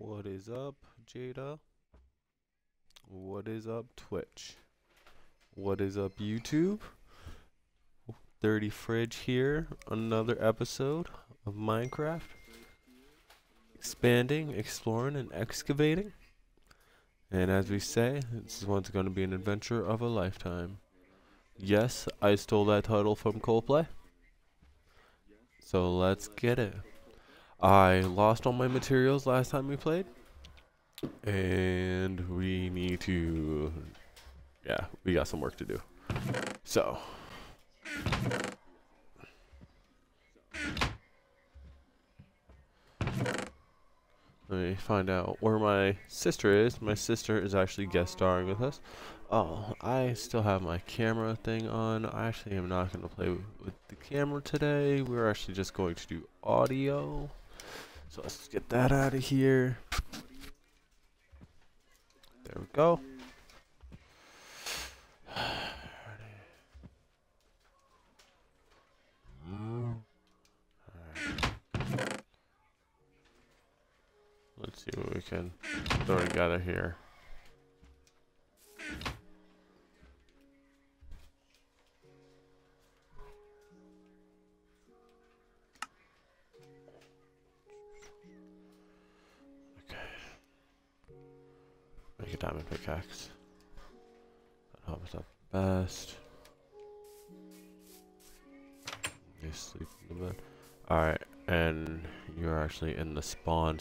What is up, Jada? What is up, Twitch? What is up, YouTube? Dirty Fridge here. Another episode of Minecraft. Expanding, exploring, and excavating. And as we say, this one's going to be an adventure of a lifetime. Yes, I stole that title from Coldplay. So let's get it. I lost all my materials last time we played, and we need to, we got some work to do. So, let me find out where my sister is. My sister is actually guest starring with us. Oh, I still have my camera thing on. I actually am not going to play with the camera today. We're actually just going to do audio. So let's get that out of here. There we go. Alright. Let's see what we can throw together here. Make a diamond pickaxe. That helps up the best. You sleep in the bed. Alright, and you're actually in the spawn.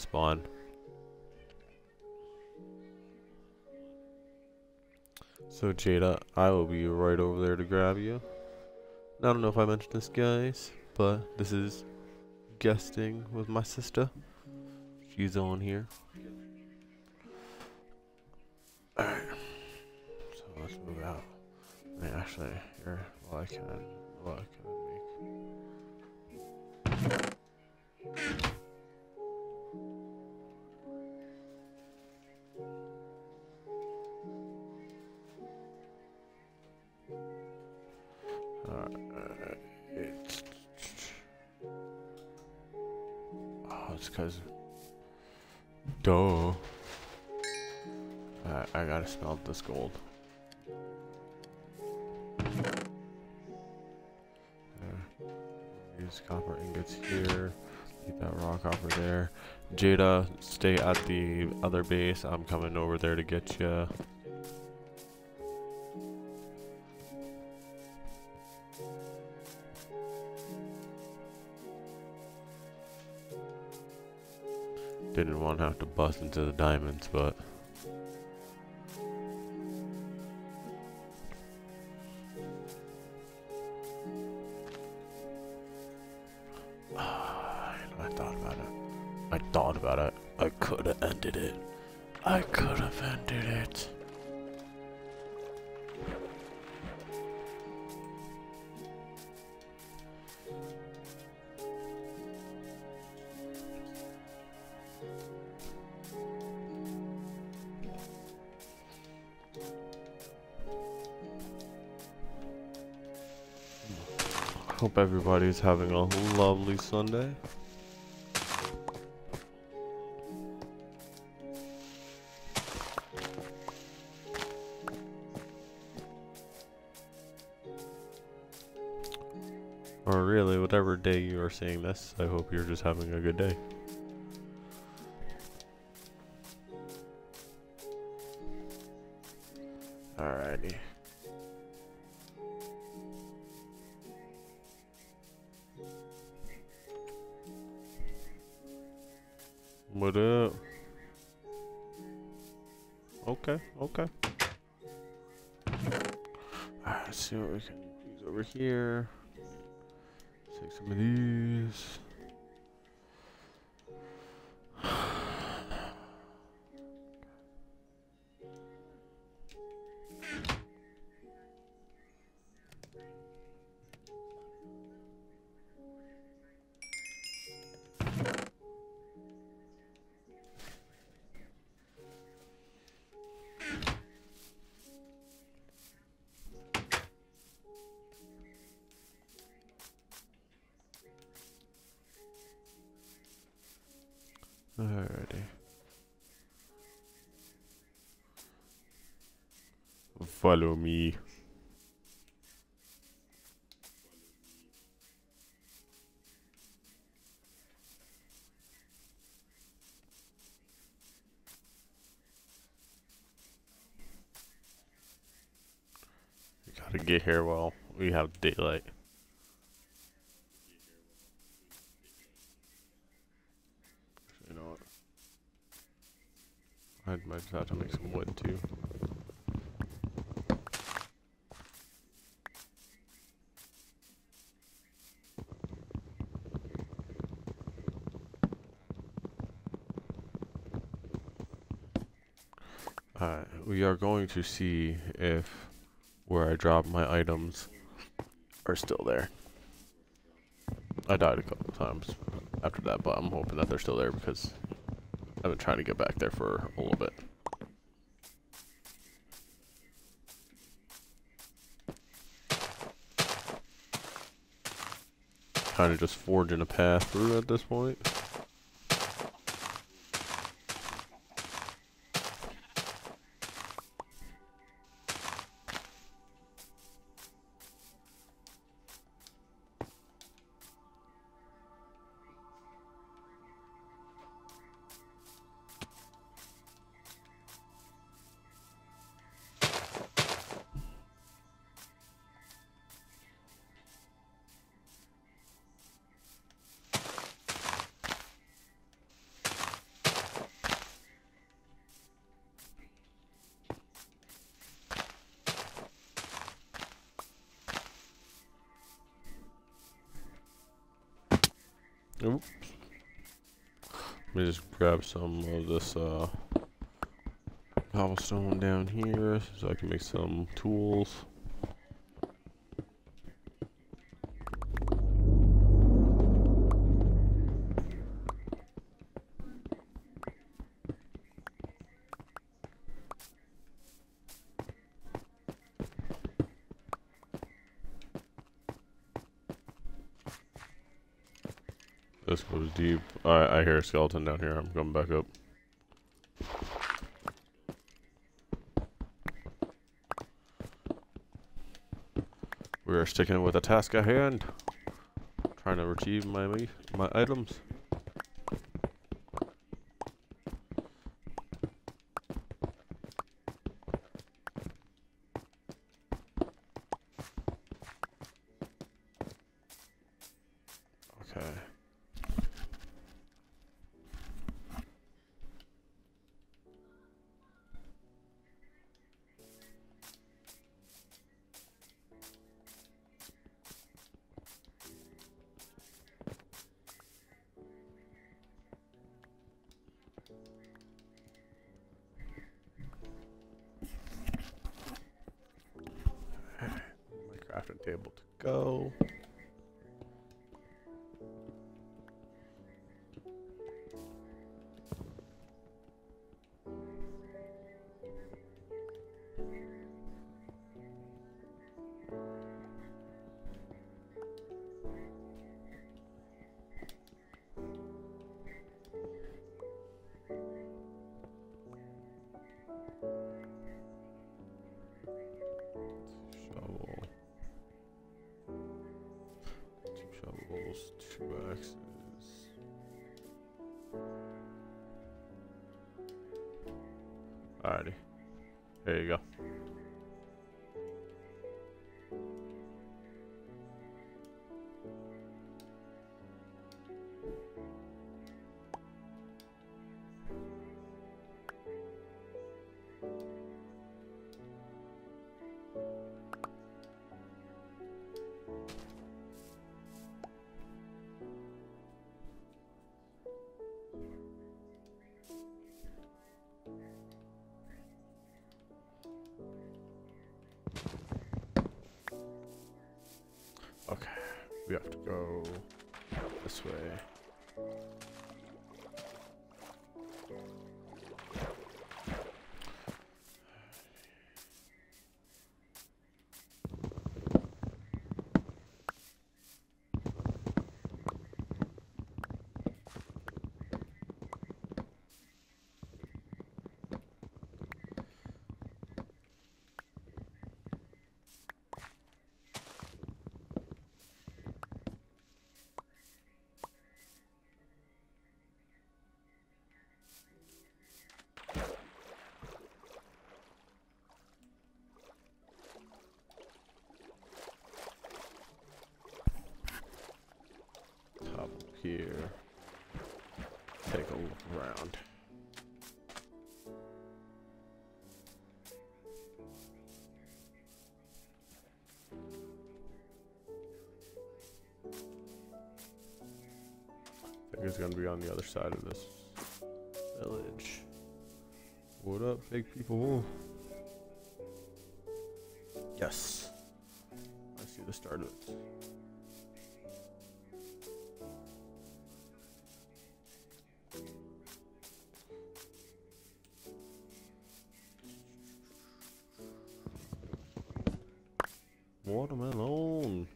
So Jada, I will be right over there to grab you. I don't know if I mentioned this, guys, but this is guesting with my sister. She's on here. Alright, so let's move out. I mean, actually, here, what I can make. Alright. Oh, it's because. Duh. I gotta smelt this gold. There. Use copper ingots here. Keep that raw copper there. Jada, stay at the other base. I'm coming over there to get you. Didn't want to have to bust into the diamonds, but. I thought about it. I could have ended it. Hope everybody's having a lovely Sunday. Or really, whatever day you are seeing this, I hope you're just having a good day. Alrighty. What up? Okay. Alright, let's see what we can use over here. Take some of these. follow me. We gotta get here while we have daylight. You know what? I might just have to make some wood too. We are going to see if where I dropped my items are still there. I died a couple of times after that, but I'm hoping that they're still there because I've been trying to get back there for a little bit. Kind of just forging a path through at this point. Oops. Let me just grab some of this cobblestone down here so I can make some tools. This goes deep. Alright, I hear a skeleton down here. I'm coming back up. We are sticking with the task at hand. Trying to retrieve my items. Table to go. Two axes. Alrighty. There you go. Okay, we have to go this way. ground. I think it's gonna be on the other side of this village. What up, big people? Yes. I see the start of it. Watermelon.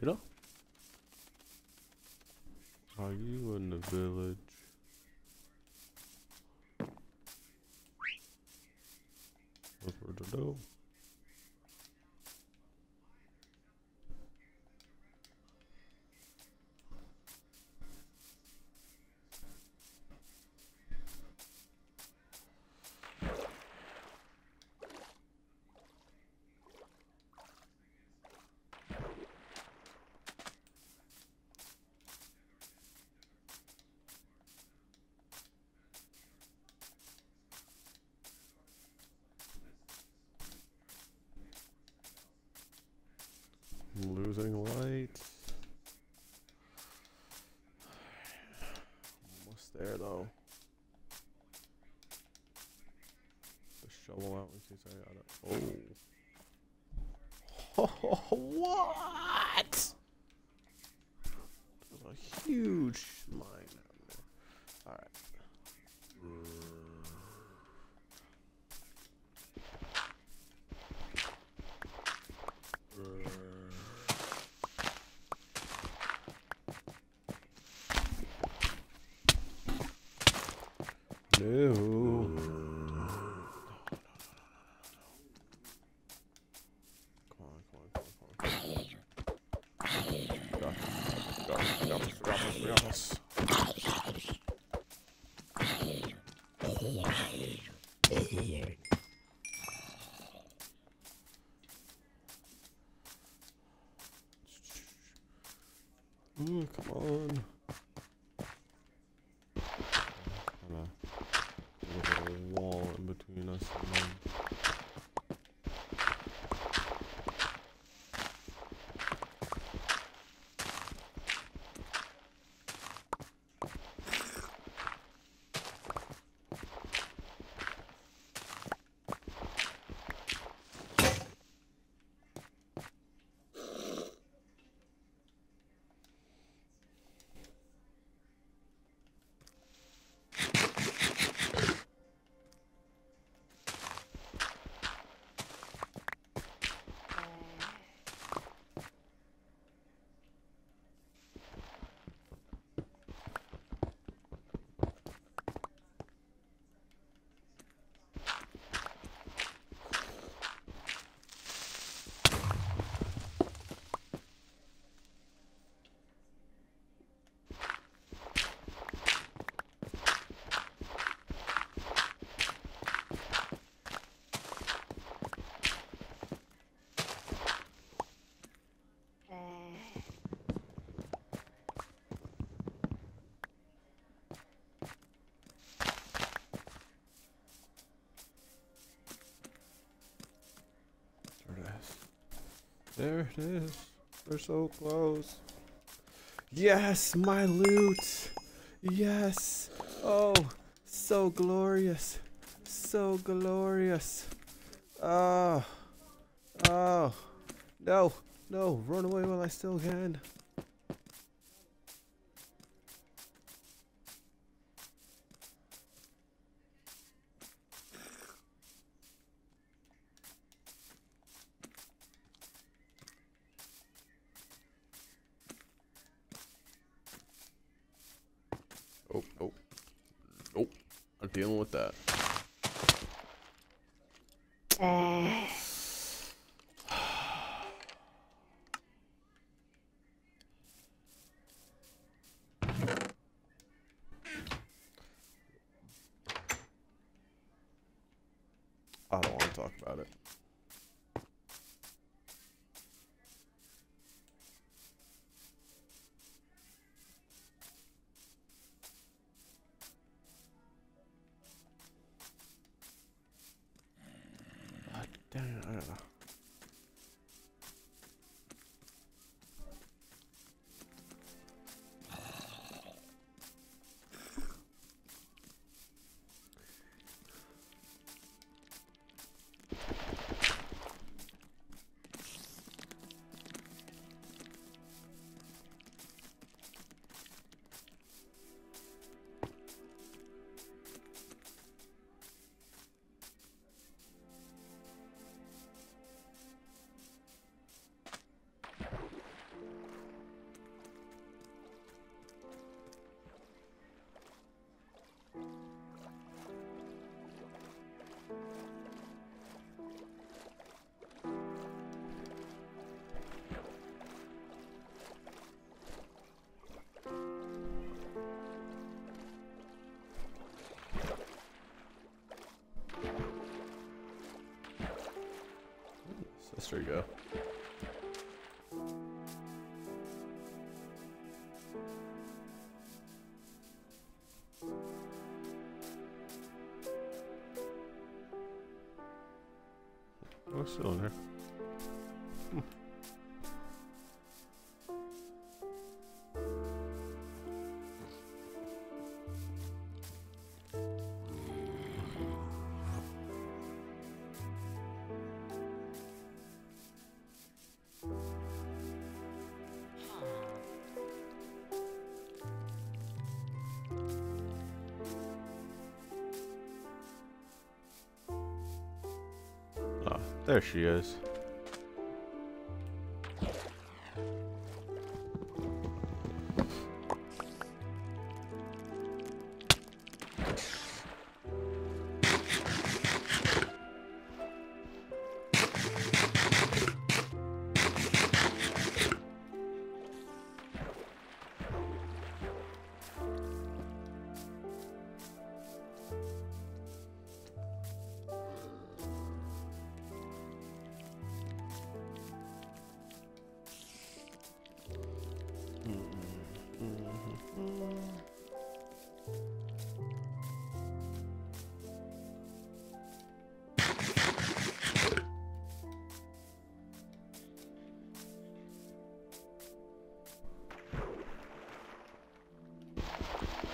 Jada? Are you in the village? What losing light. Almost there though. The shovel out in case I got it. Oh. Oh, what? There's a huge line down there. All right. No. Come on. Between us and them. There it is. We're so close. Yes, my loot. Yes. Oh, so glorious. So glorious. Oh. Oh. No. No. Run away while I still can. Oh, oh, oh, I'm dealing with that. talk about it. Damn, I don't know. There we go. Oh, still in there. There she is.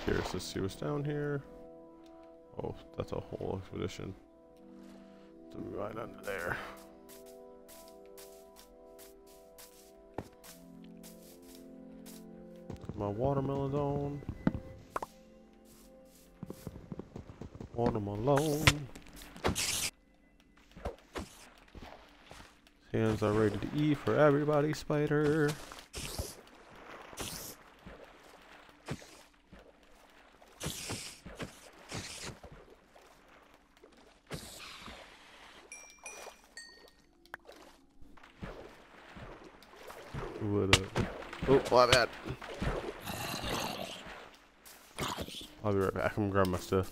Curious to see what's down here. Oh, that's a whole expedition. It's right under there. My watermelon on. Watermelon. Hands are ready to eat for everybody, spider. What up? Oh, my bad. I'll be right back. I'm gonna grab my stuff.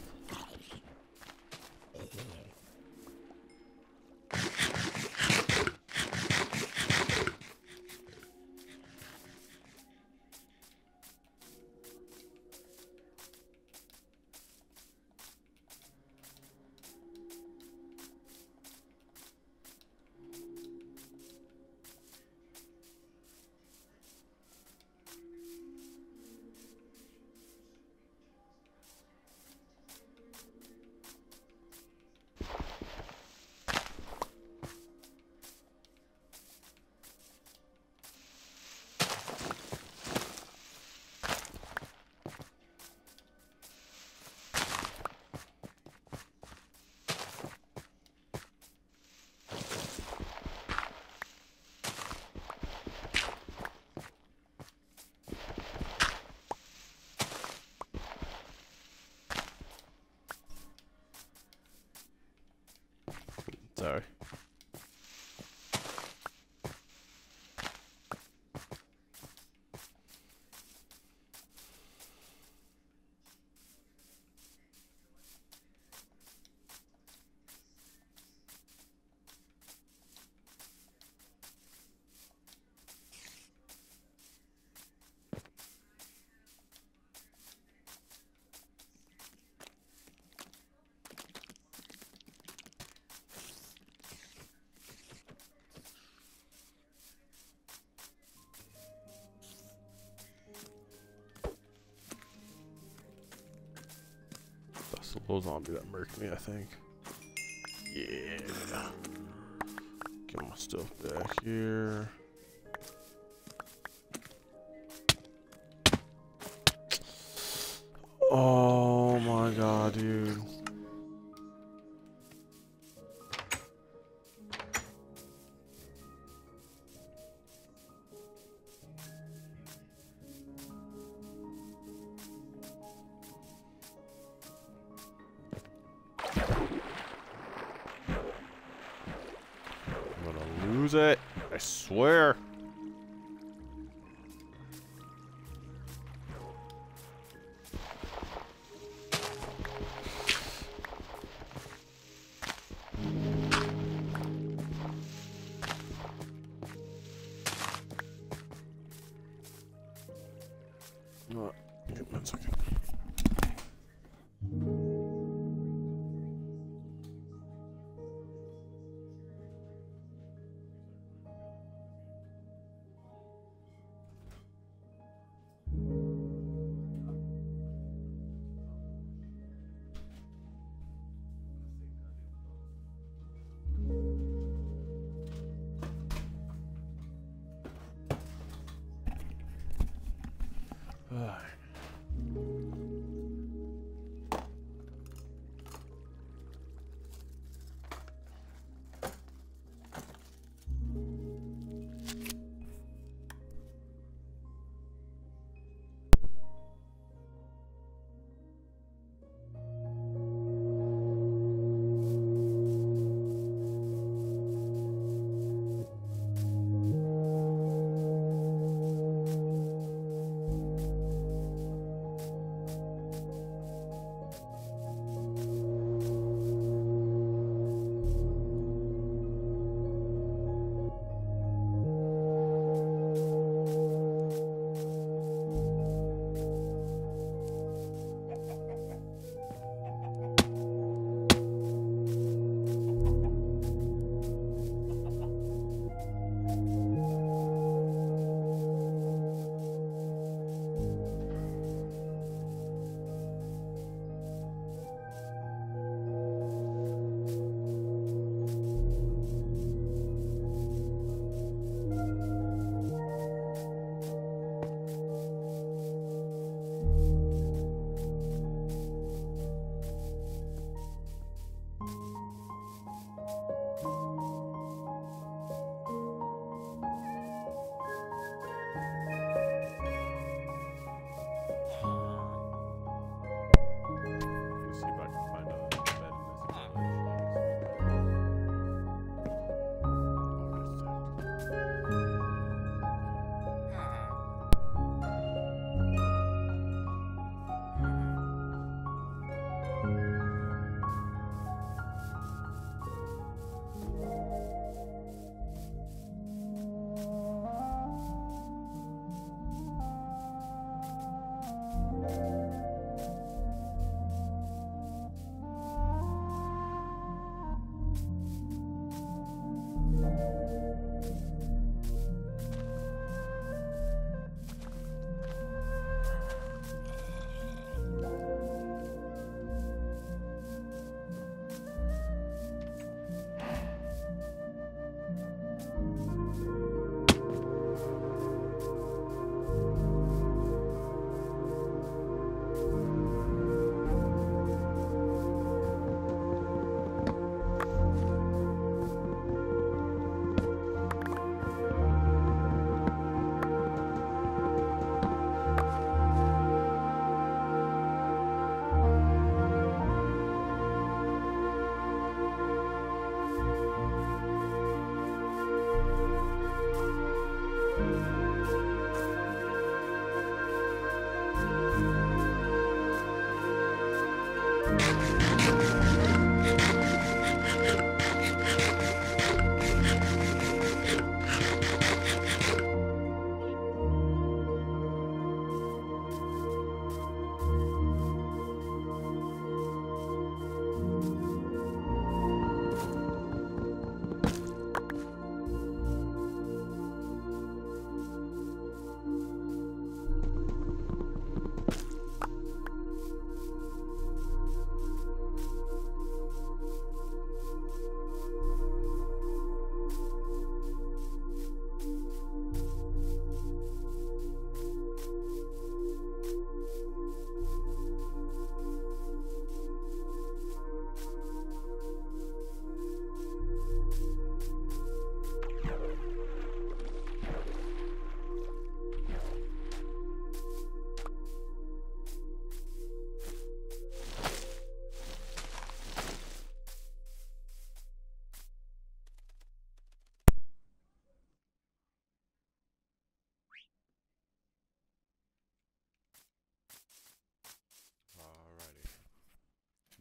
Sorry. low zombie that murked me, I think. Yeah. Get my stuff back here. Oh my god, dude. It, I swear.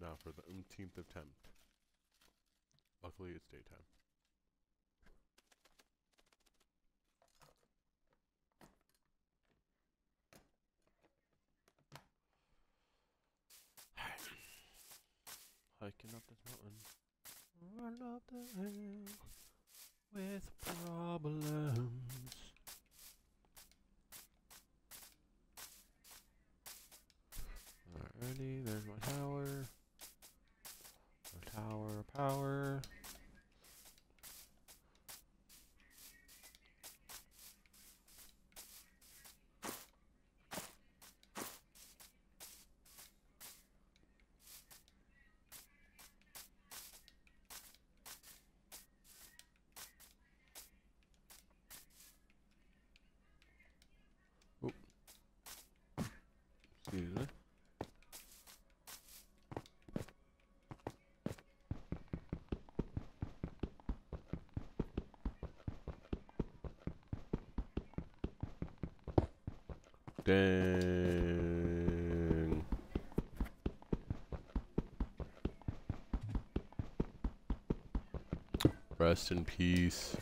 now for the umpteenth attempt. Luckily, it's daytime. Hiking up this mountain, run up the hill with problems. Alrighty, there's my tower. My tower power. Dang. Rest in peace.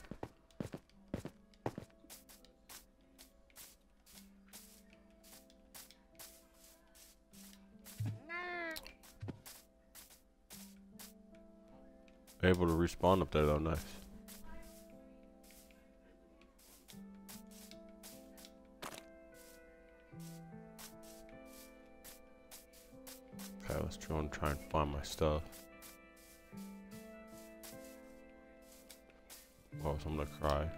Able to respawn up there though, nice. Try and find my stuff. Or else I'm gonna cry.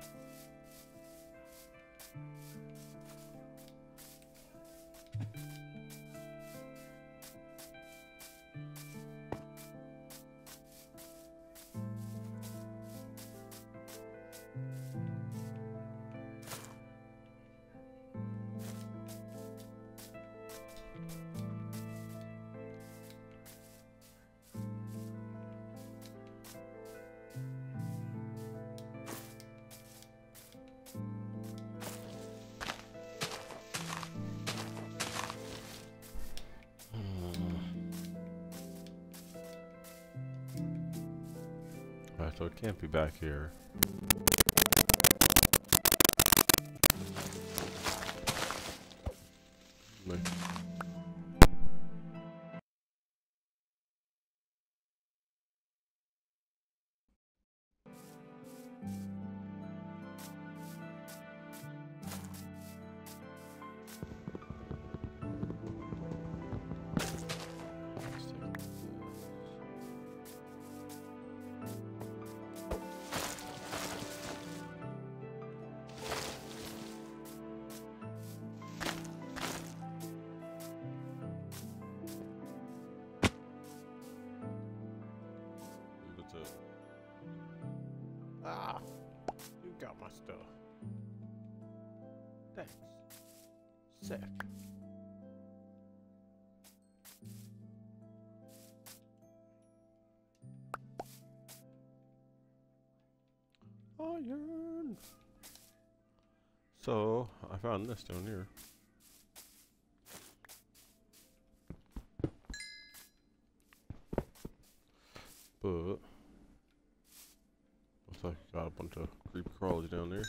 So it can't be back here. Look. Thanks. Sick. Iron. So I found this down here. But looks like I got a bunch of creep crawlies down there.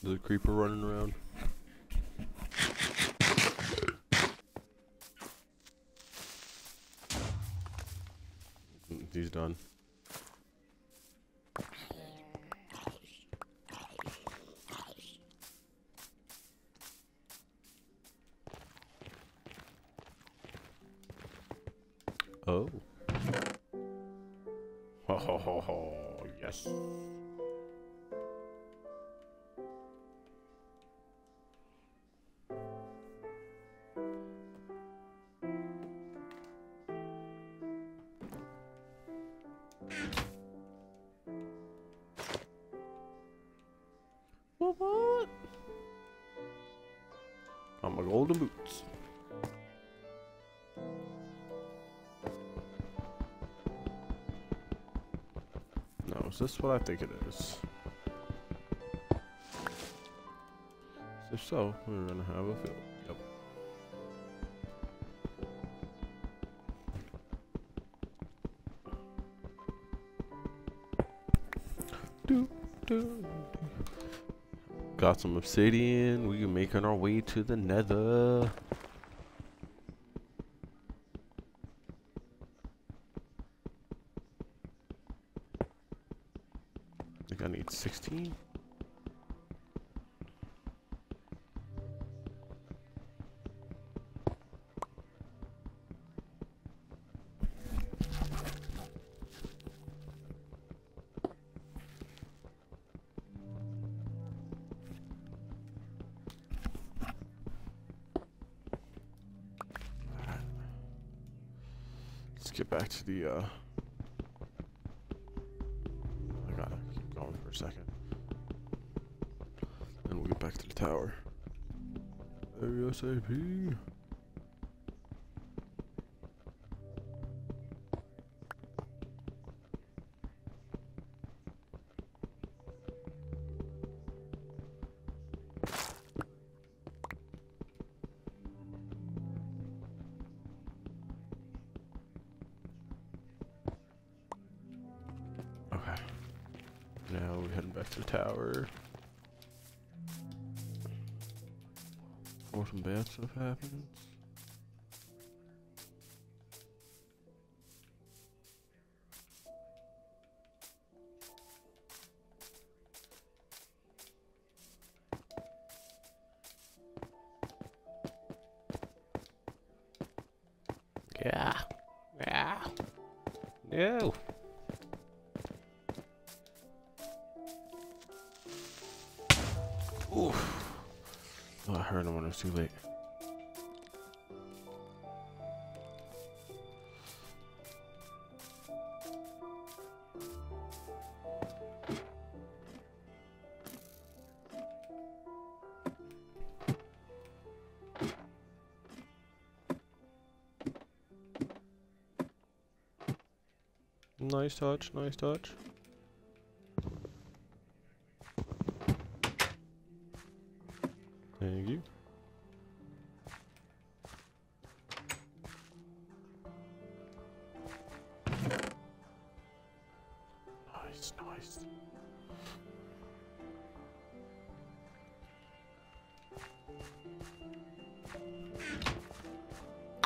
The creeper running around. He's done. Oh. Oh, ho, ho, ho. Yes. What? I'm a golden boots. Now, is this what I think it is? If so, we're gonna have a field. Yep. Do, do, do. Got some obsidian. We can make our way to the nether. I think I need 16. Get back to the I gotta keep going for a second and we'll get back to the tower ASAP. Now we're heading back to the tower. Before some bad stuff happens. Yeah. Yeah. No. Oof. Oh, I heard him when it was too late. Nice touch, nice touch. Thank you. Nice, nice.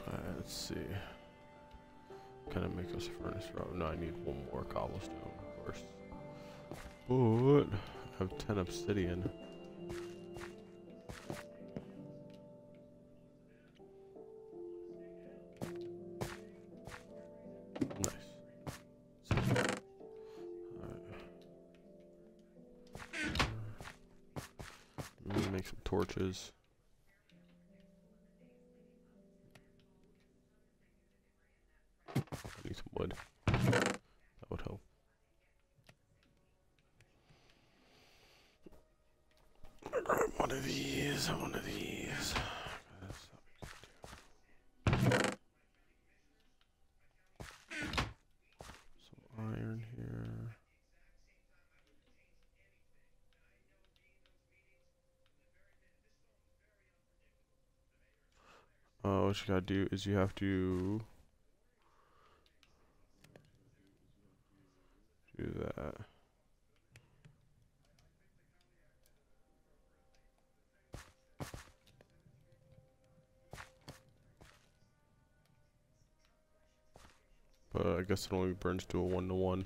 Alright, let's see. Can I make us a furnace row? No, I need one more cobblestone, of course. But I have 10 obsidian. Torches. I need some wood. That would help. I'll grab one of these, one of these. Some iron here. What you gotta do is you have to do that. But I guess it only burns to a 1-to-1.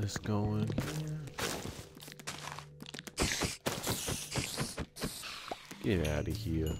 this going here. Get out of here.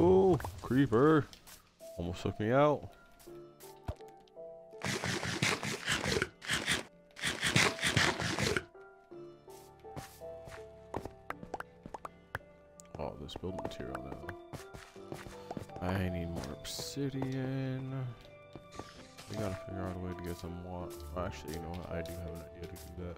Oh, creeper. Almost took me out. Oh, this building material now. I need more obsidian. We gotta figure out a way to get some water. Oh, actually, you know what? I do have an idea to do that.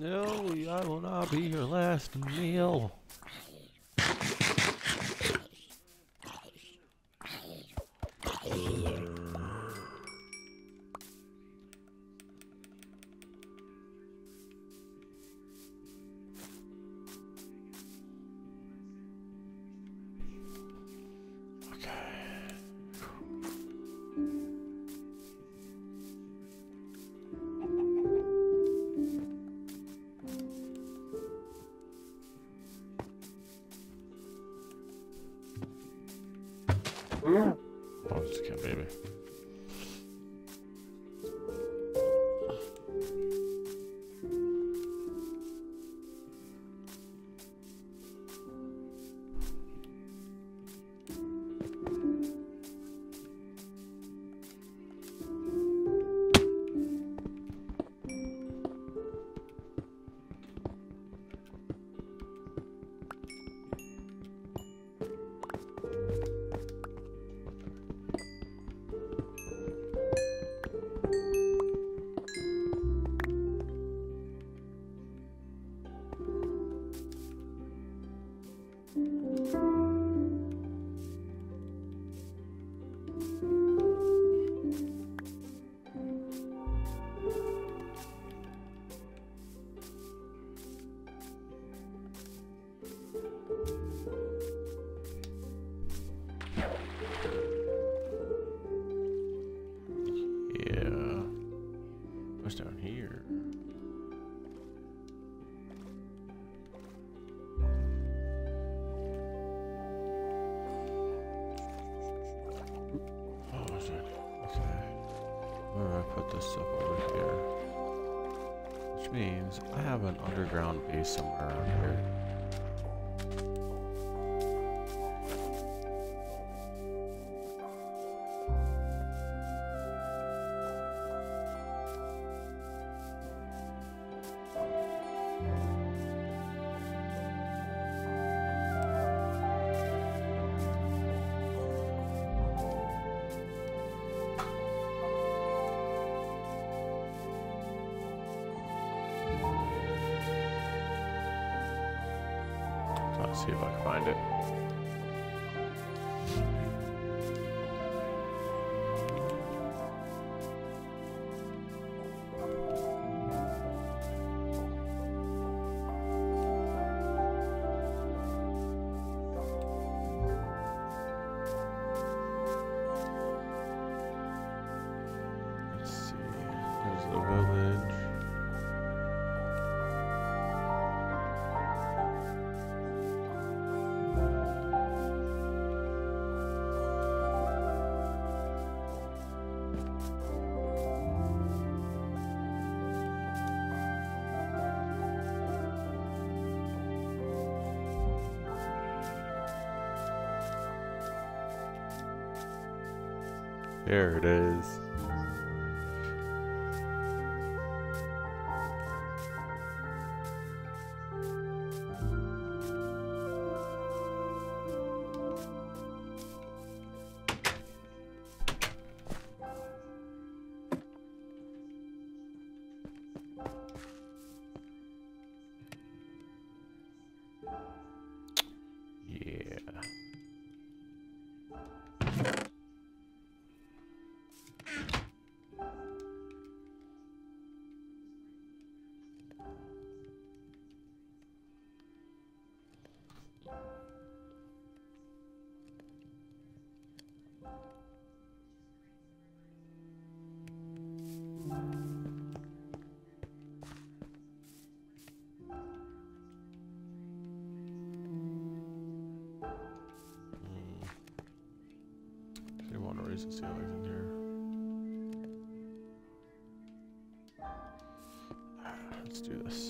No, I will not be your last meal. put this stuff over here. Which means I have an underground base somewhere around here. See if I can find it. There it is. To see what's in here. Let's do this.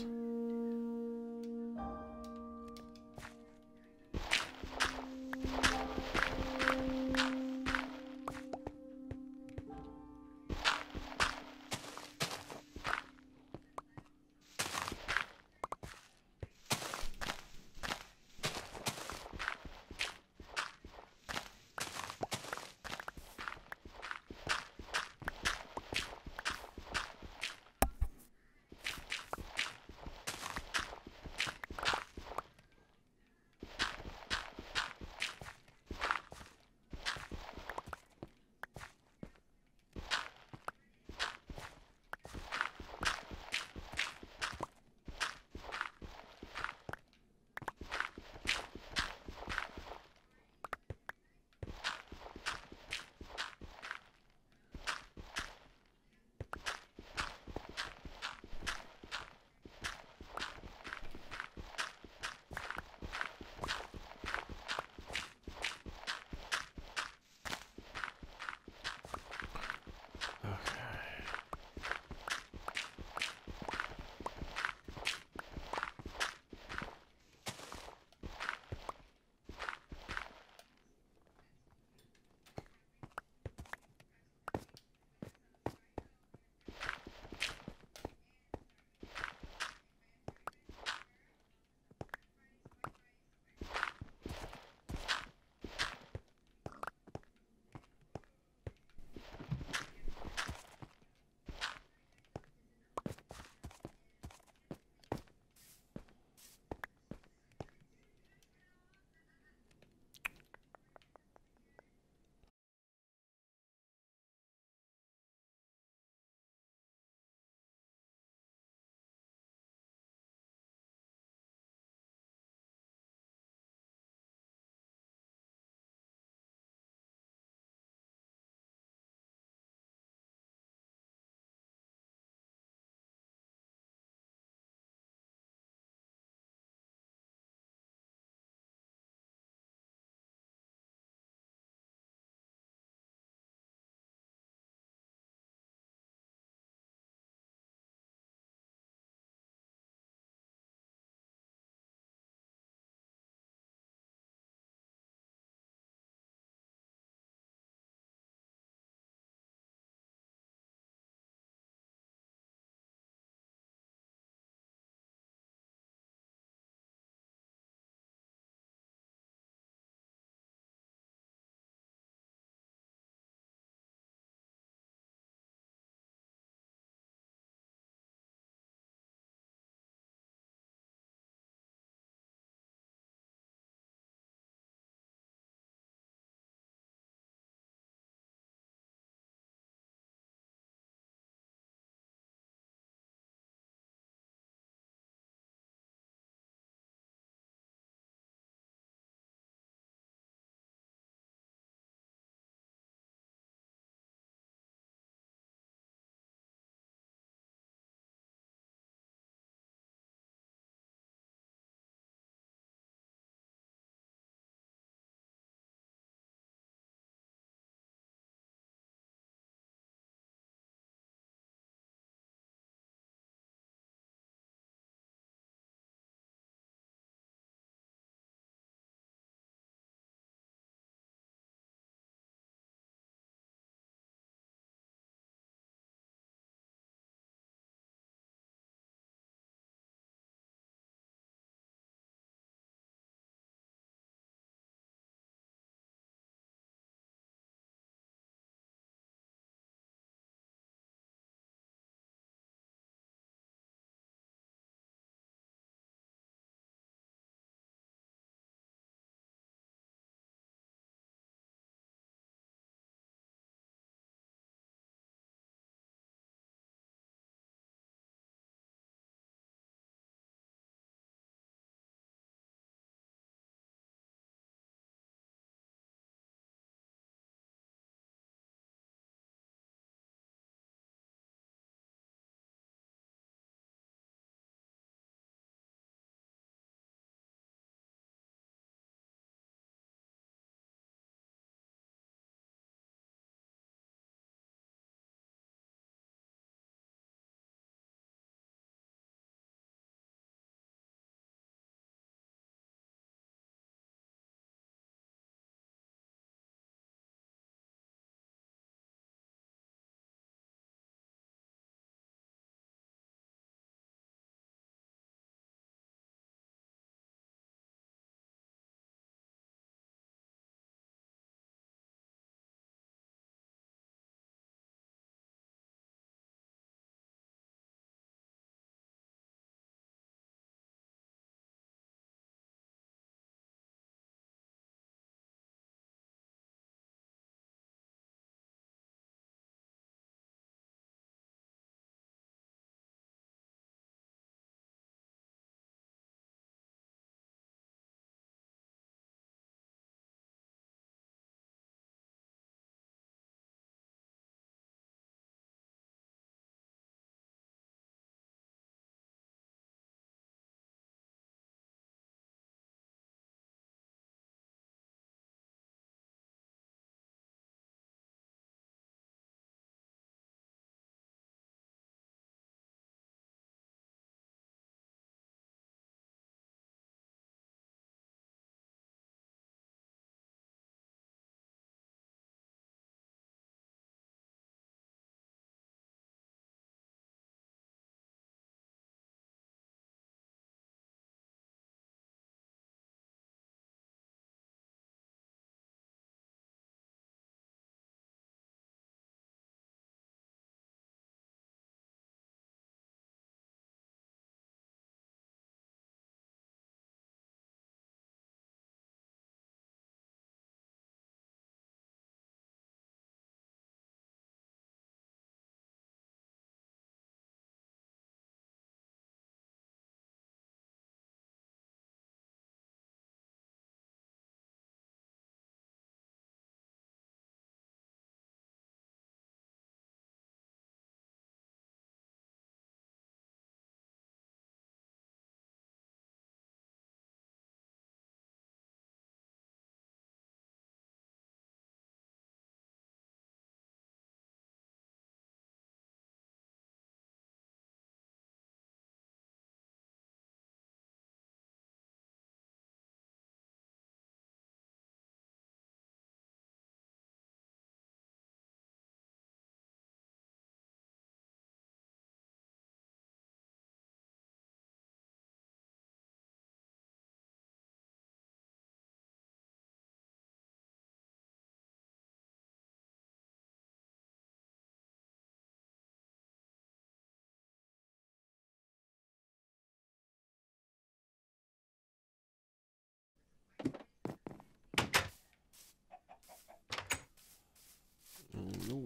No,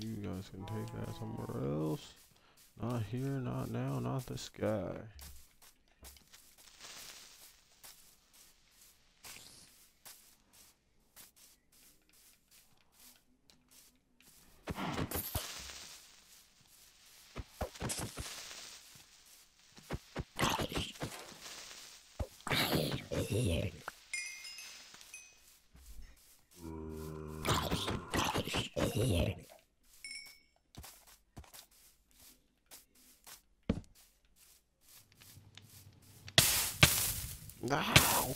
you guys can take that somewhere else. Not here, not now, not this guy. Ow.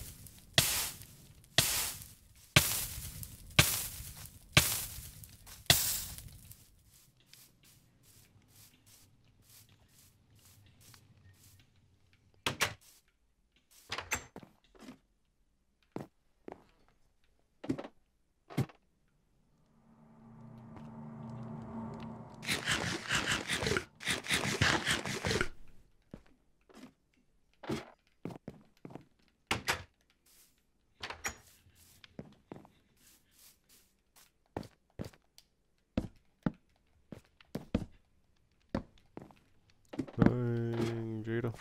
Dang, Jada.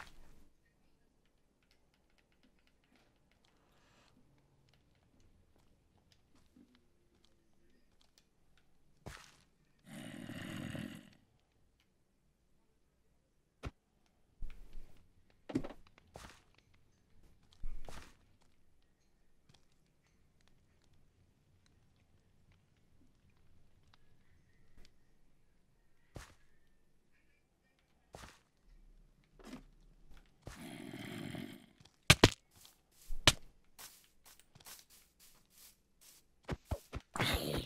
Here.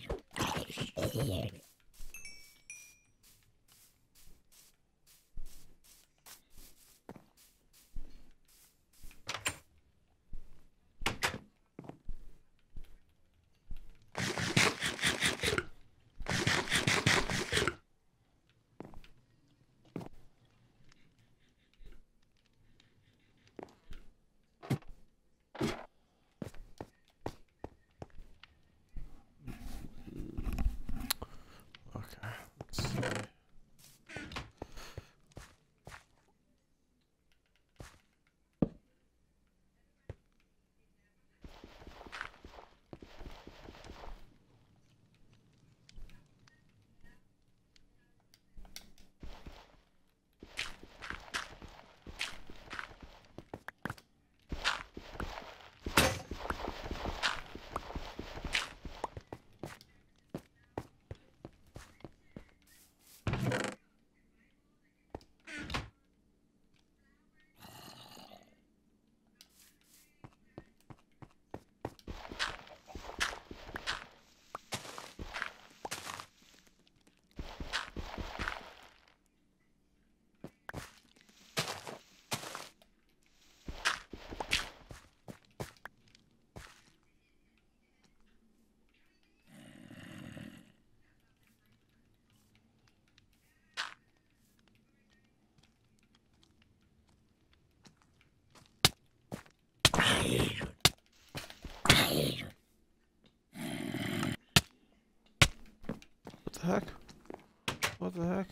Heck? What the heck?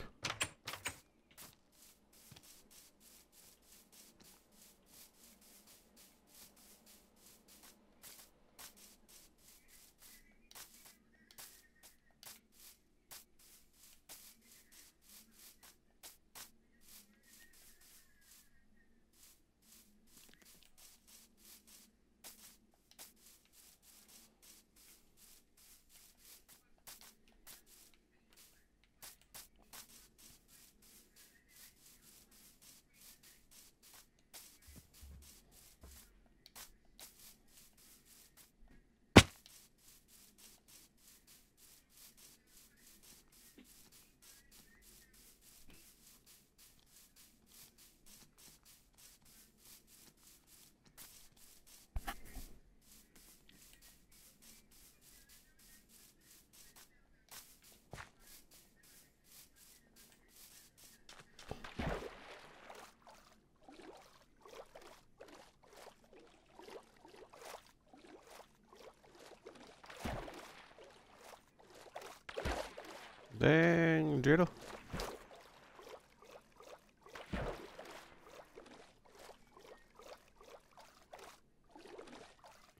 Dang, Jada.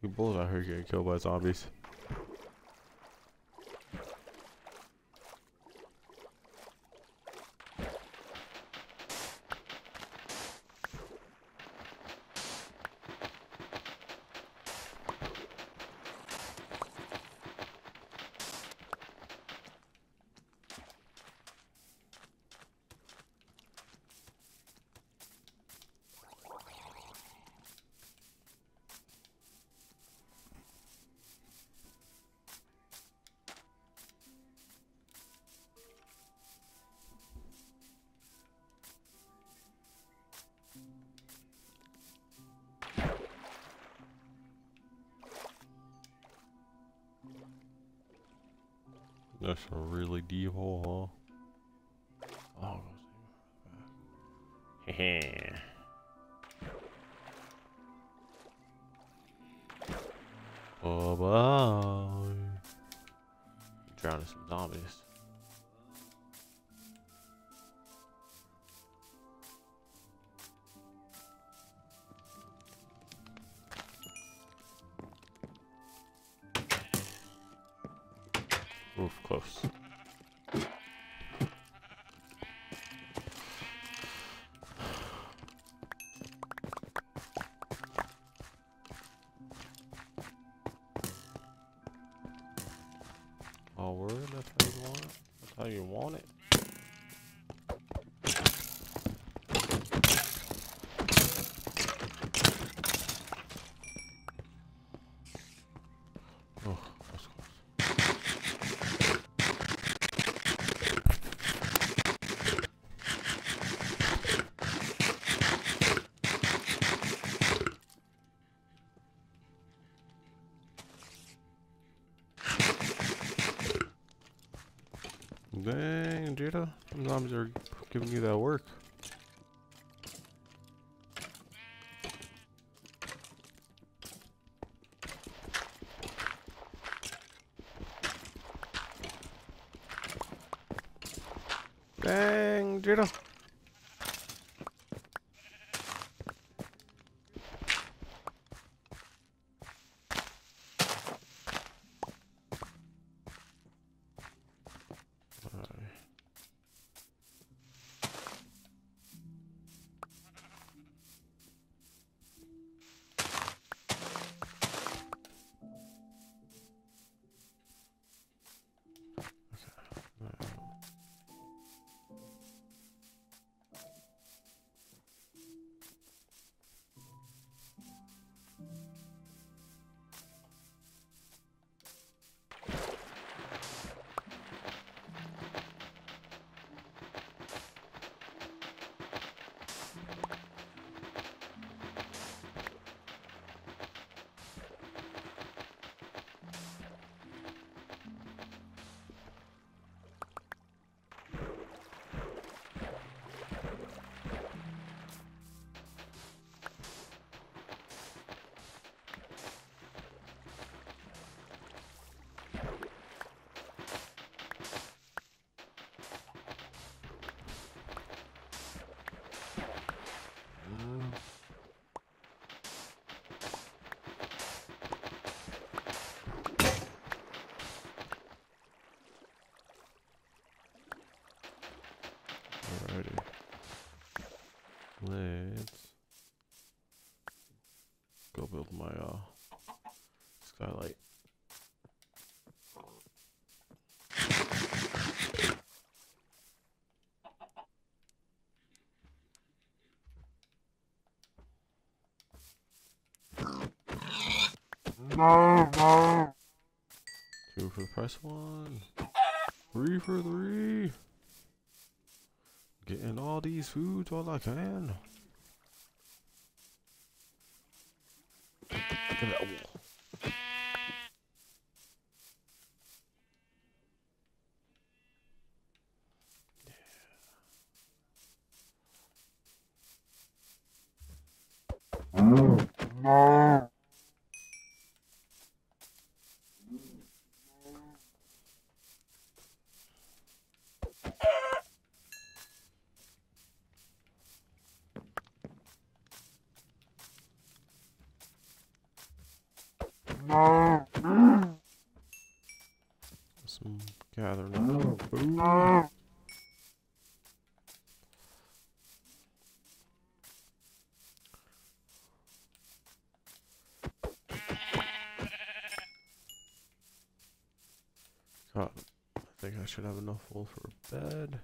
You bulls out here getting killed by zombies. That's a really deep hole, huh? Oh, heh. Bye-bye. Drowning some zombies. Oof, close. Oh, word, that's how you want it. That's how you want it. Dang, Jada, the zombies are giving you that work. Dang, Jada. Let's go build my skylight. Two for the price of one. Three for three. Getting all these foods while I can. Look at that wall. Some gathering food. God, I think I should have enough wool for a bed.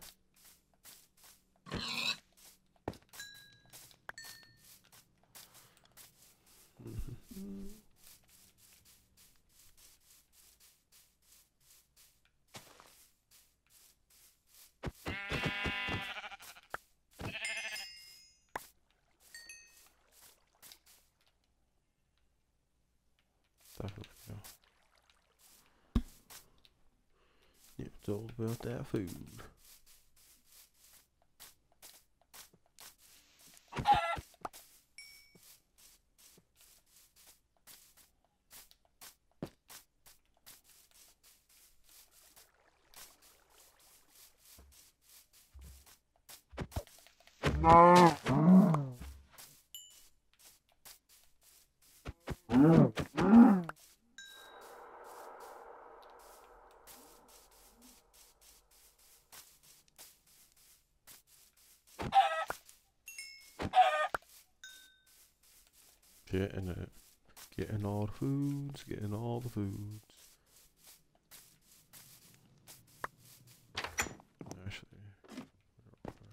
It's all about that food. Getting it. Getting all the foods, getting all the foods. Actually, okay.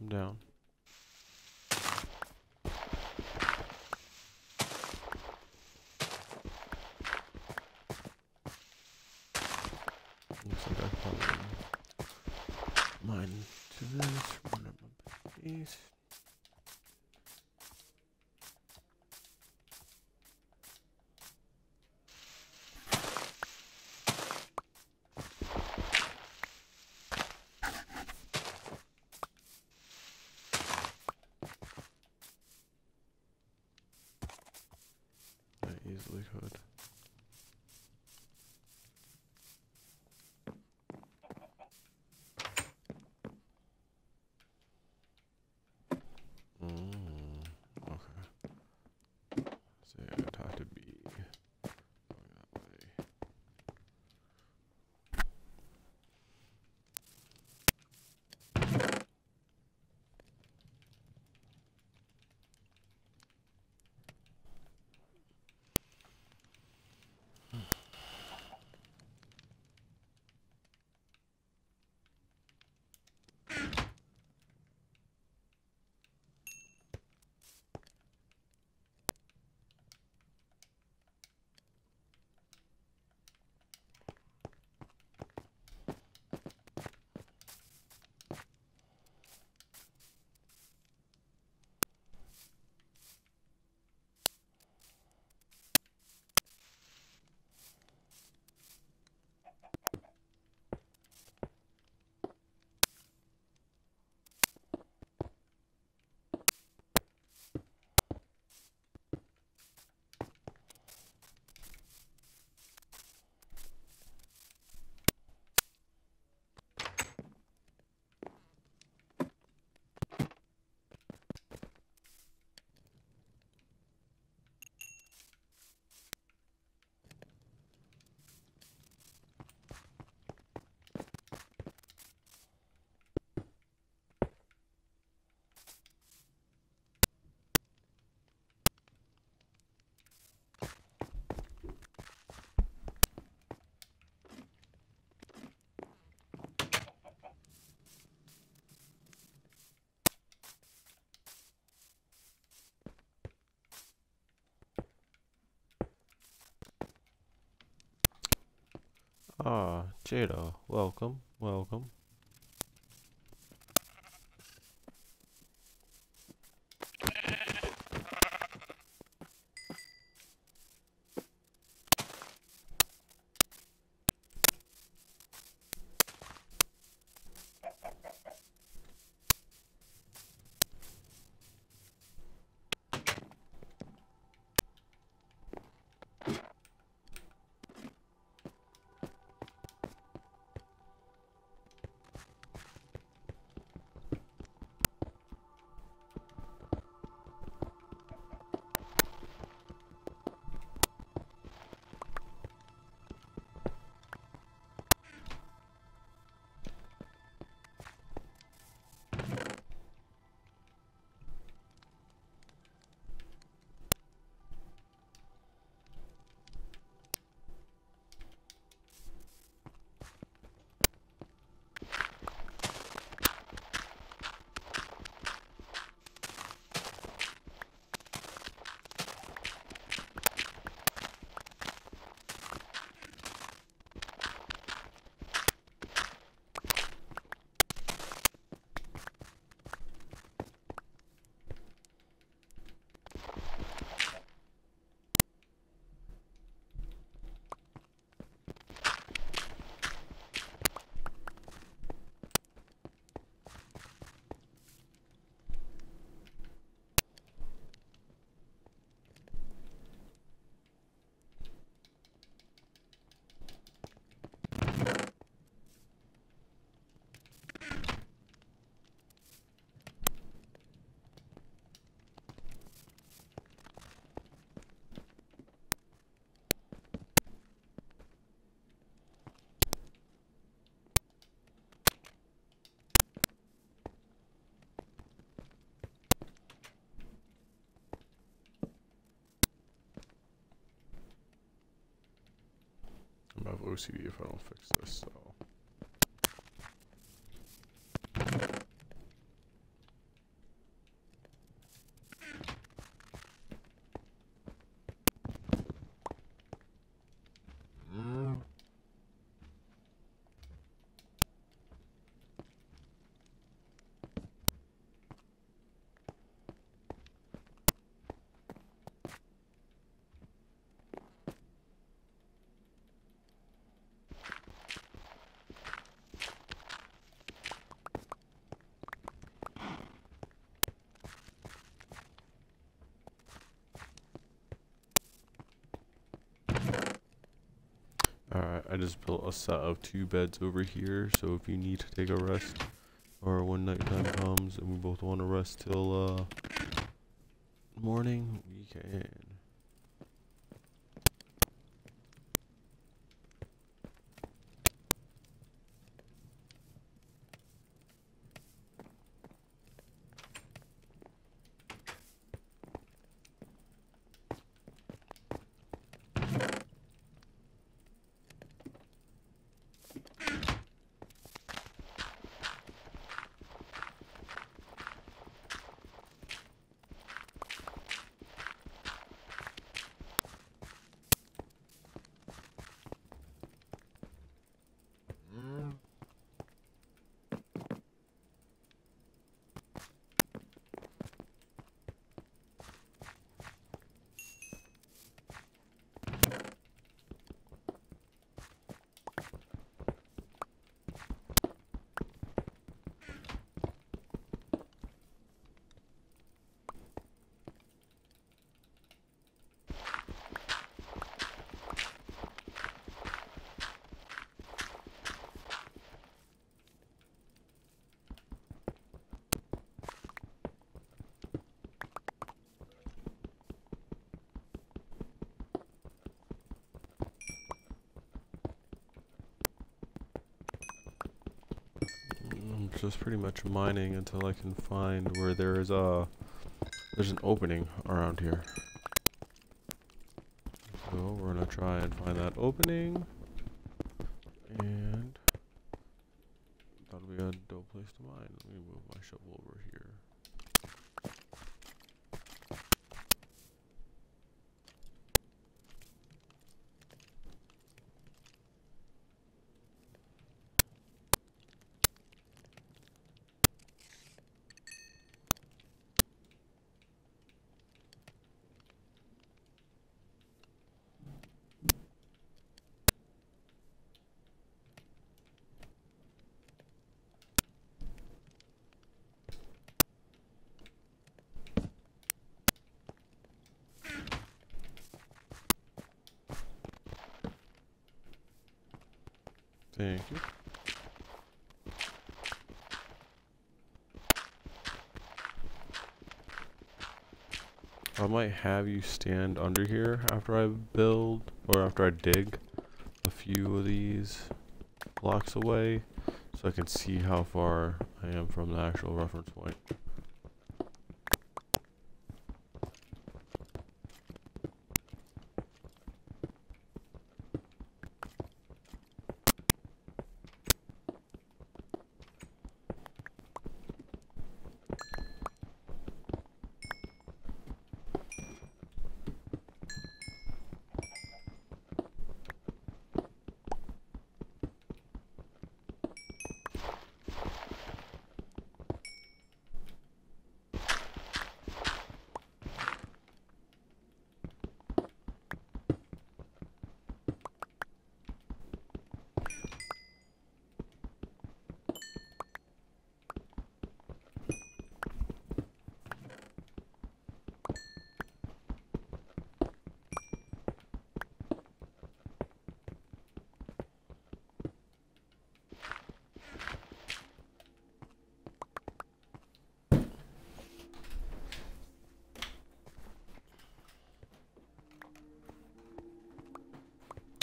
I'm down. Looks like I probably mine to this, one of my babies. Easily could. Okay. So yeah, I'd have to be going that way. Ah, Jada, welcome, welcome. I have OCD if I don't fix this, so. I just built a set of 2 beds over here, so if you need to take a rest or when nighttime comes and we both want to rest till morning, we can. Just pretty much mining until I can find where there's a an opening around here. So we're gonna try and find that opening, and that'll be a dope place to mine. Let me move my shovel over here. Thank you. I might have you stand under here after I build, or after I dig a few of these blocks away, so I can see how far I am from the actual reference point.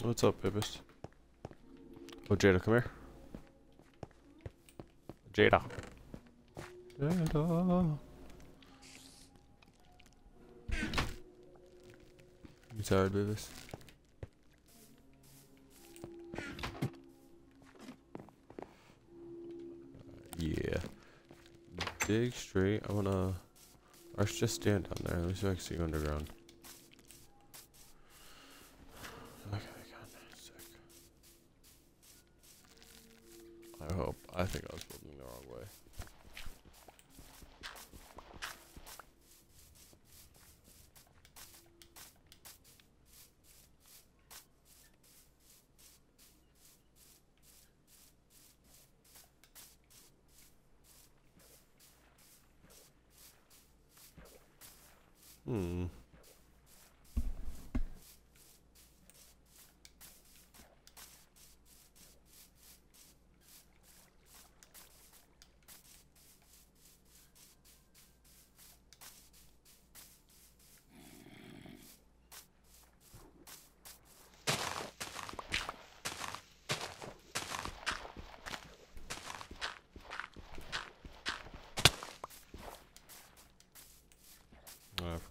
What's up, Ibis? Oh, Jada, come here. Jada. Jada. You tired, Ibis? Yeah. Dig straight. I wanna. Or just stand down there. At least I can see you underground. I think I was building the wrong way.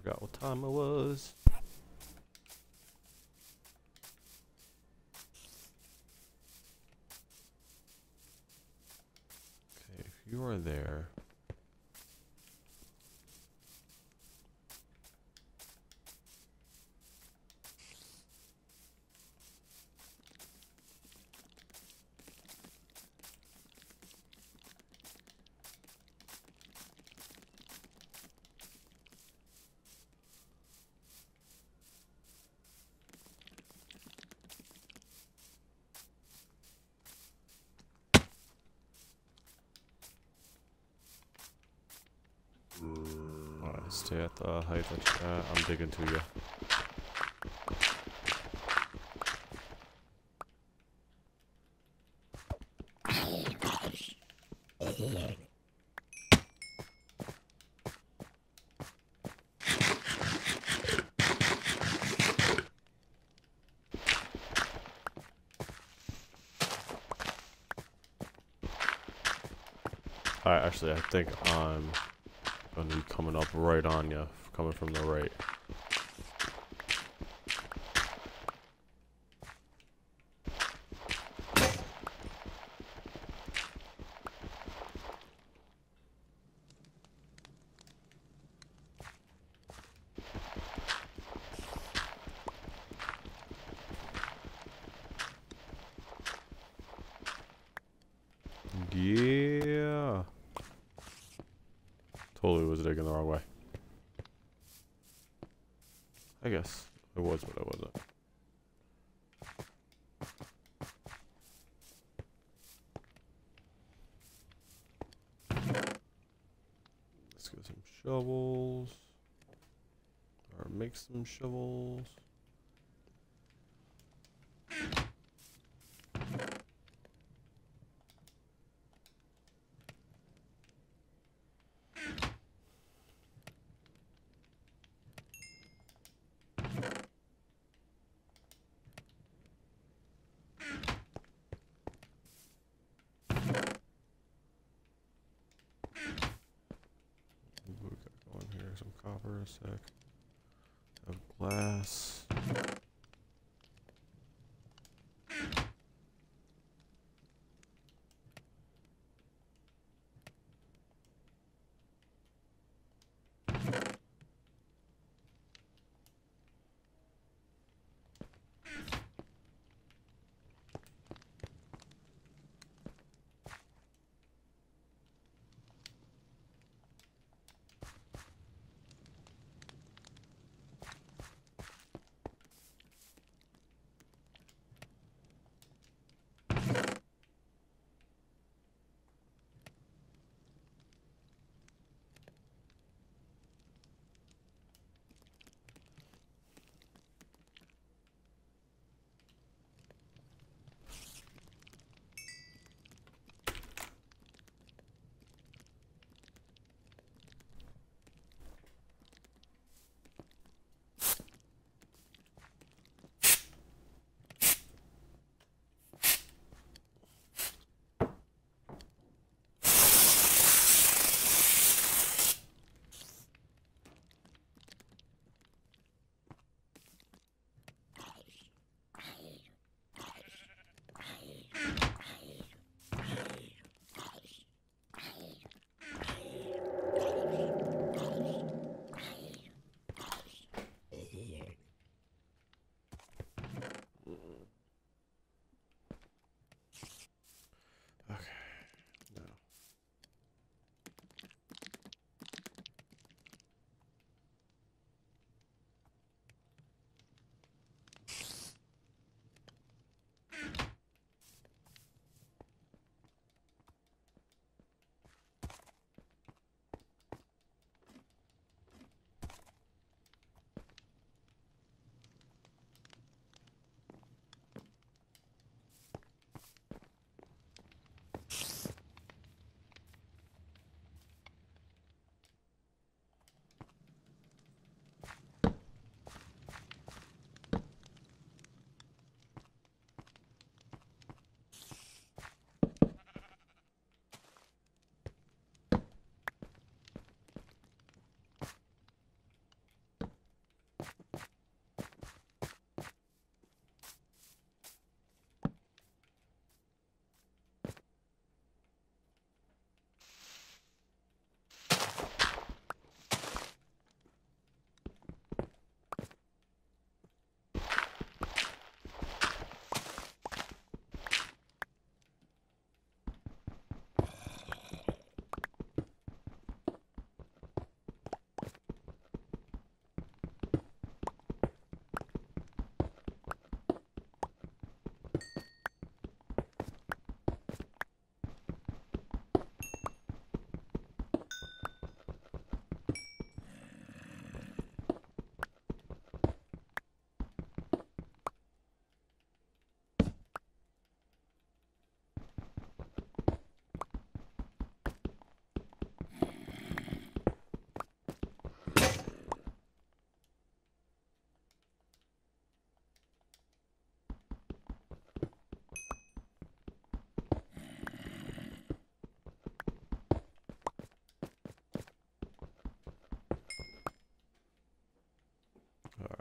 Forgot what time it was. Okay, if you are there. Stay at the height that I'm digging to you. Alright, actually, I think I'm gonna be coming up right on you, coming from the right. Yeah. Totally was digging the wrong way. I guess it was, but I wasn't. Let's get some shovels. Or make some shovels. copper, a sec, of glass.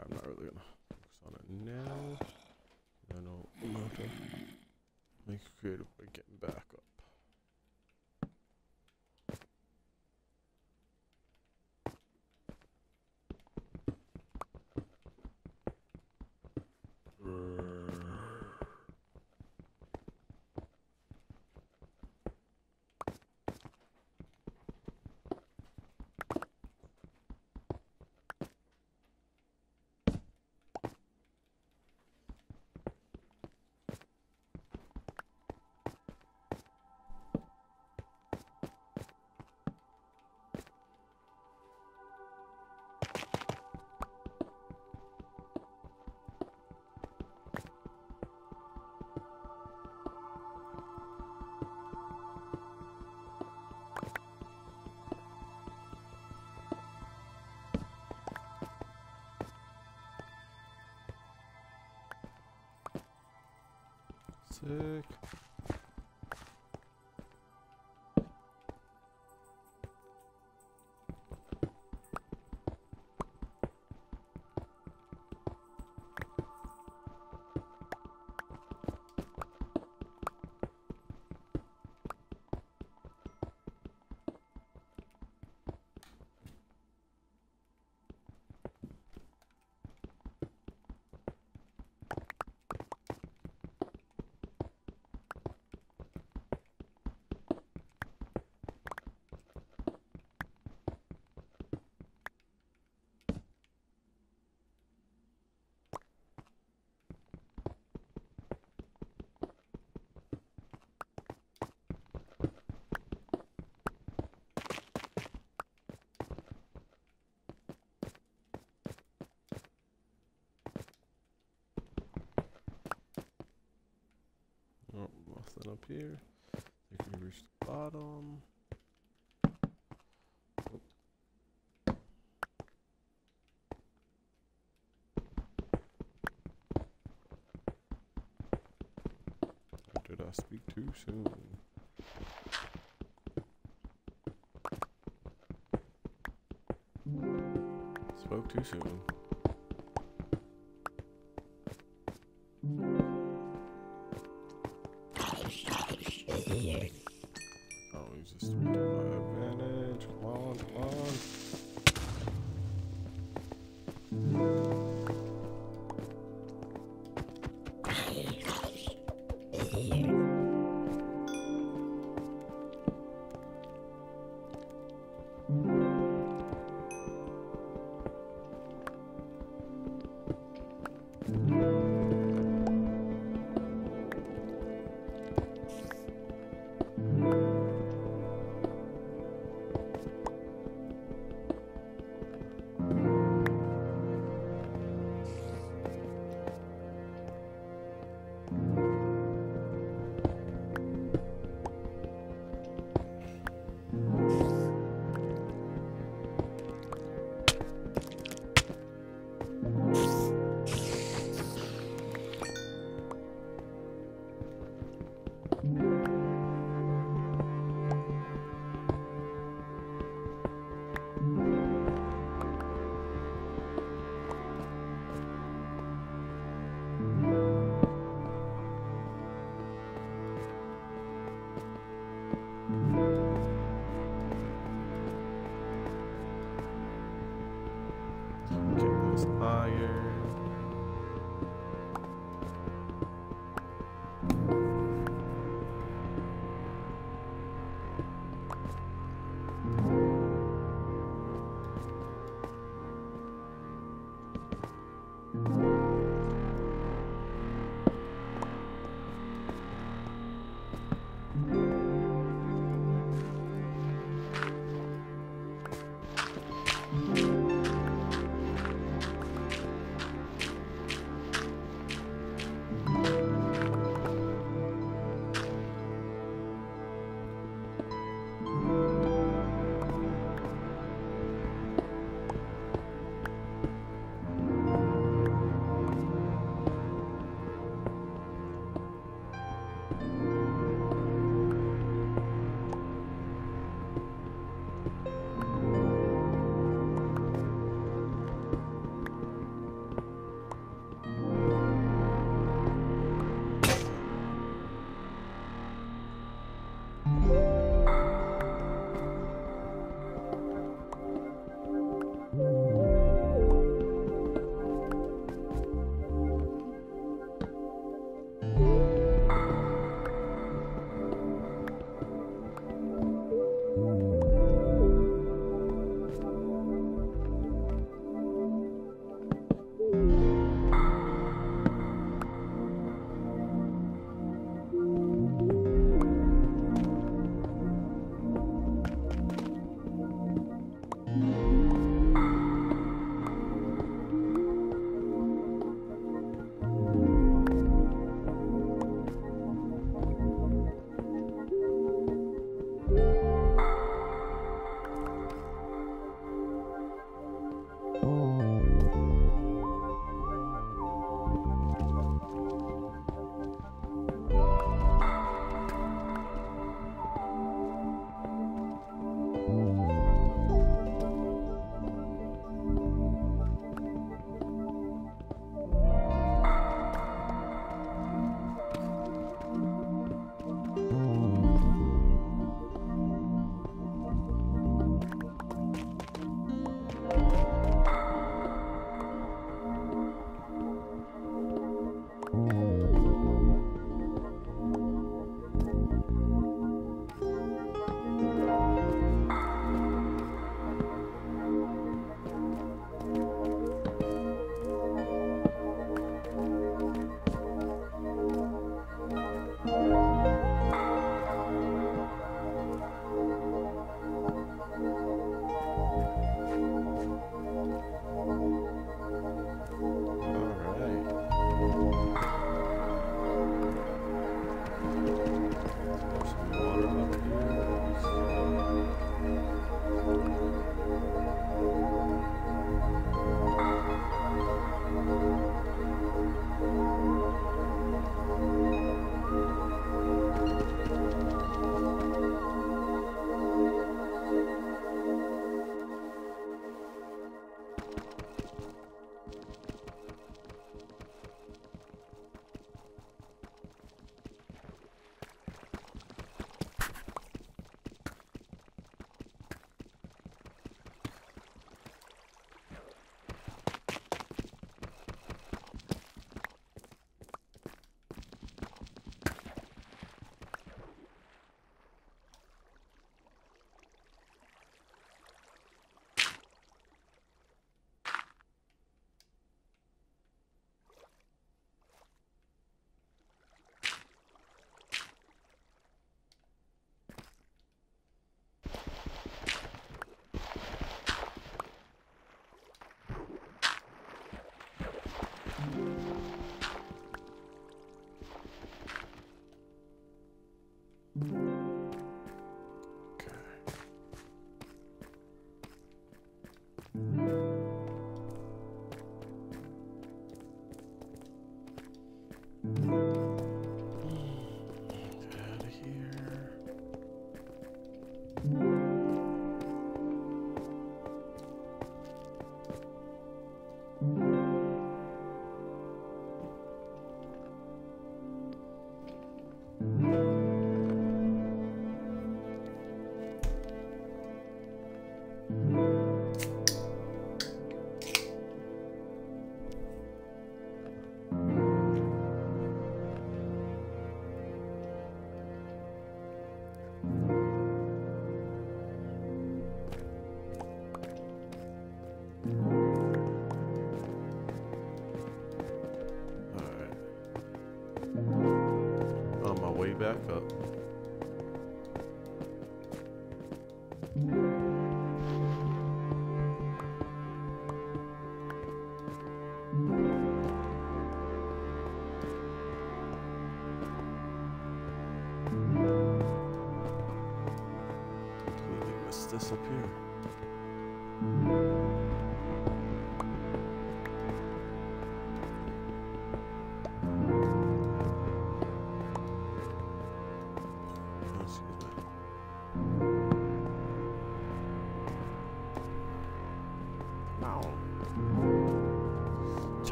I'm not really gonna focus on it now. Then I'll have to make a creative way of getting back up. Sick. down up here. They can reach the bottom. Did I speak too soon? Spoke too soon. I'll use this to my advantage. Come on, come on.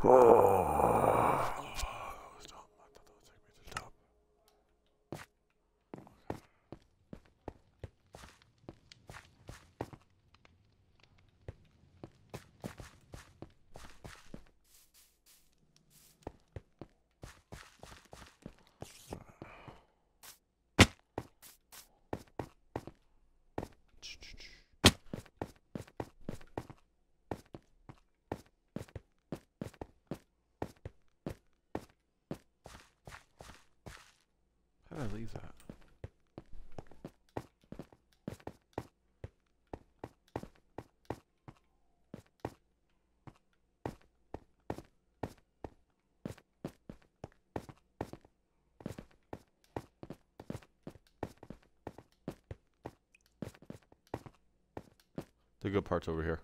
Oh. Stop. I thought that would take me to the top. How did I leave that? The good part's over here.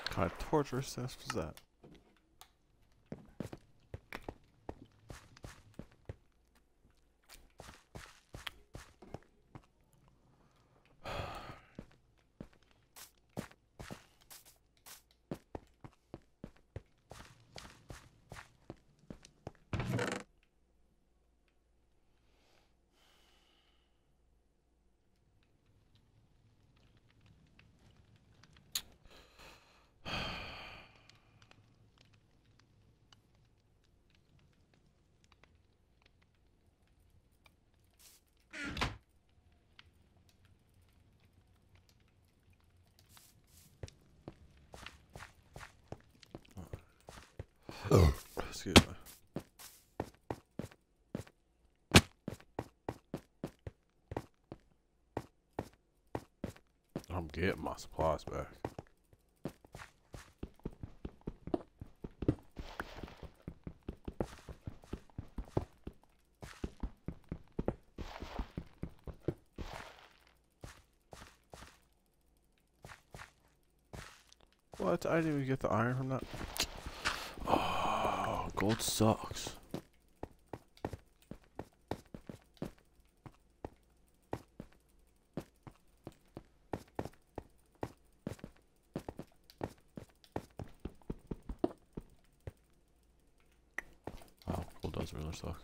What kind of torture stuff was that? Oh, excuse me. I'm getting my supplies back. What? I didn't even get the iron from that. Gold sucks. Wow, gold does really suck.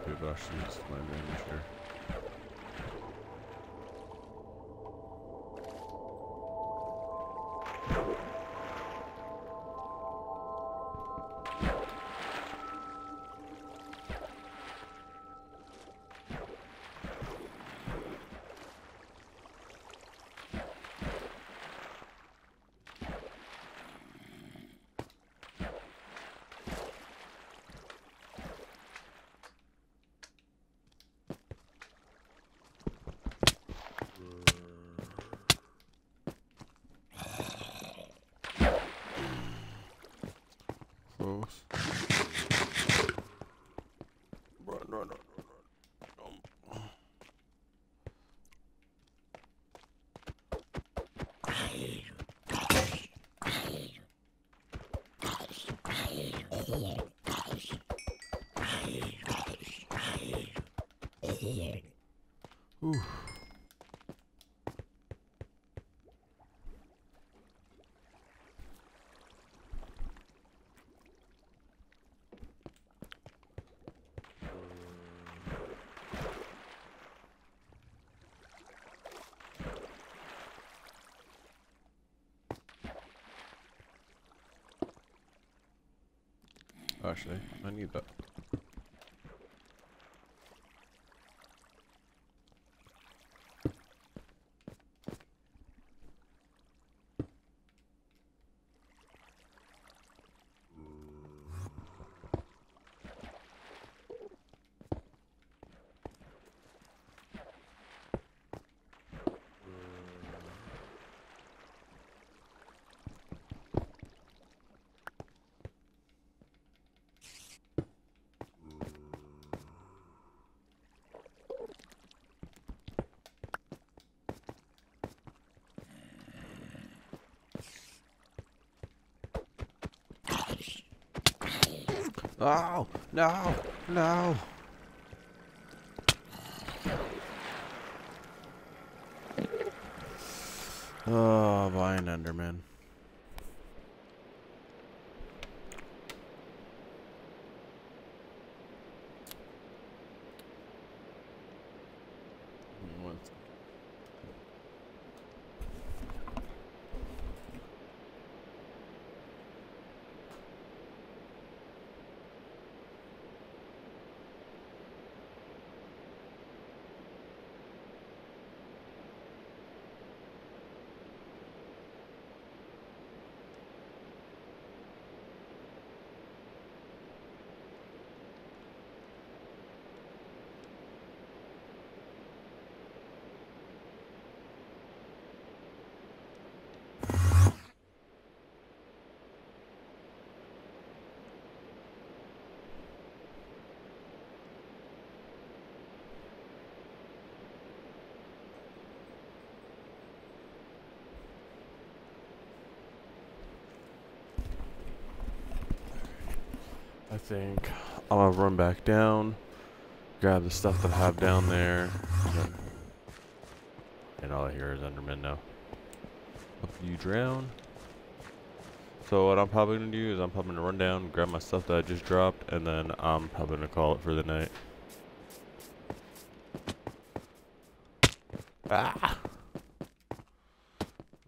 Actually, it's my damage here. Oof. Actually, I need that. Oh, no, no. Oh, buy an Enderman. I think I'm gonna run back down, grab the stuff that I have down there. Yep. And all I hear is Enderman now. Hope you drown. So what I'm probably gonna do is I'm probably gonna run down, grab my stuff that I just dropped, and then I'm probably gonna call it for the night. Ah!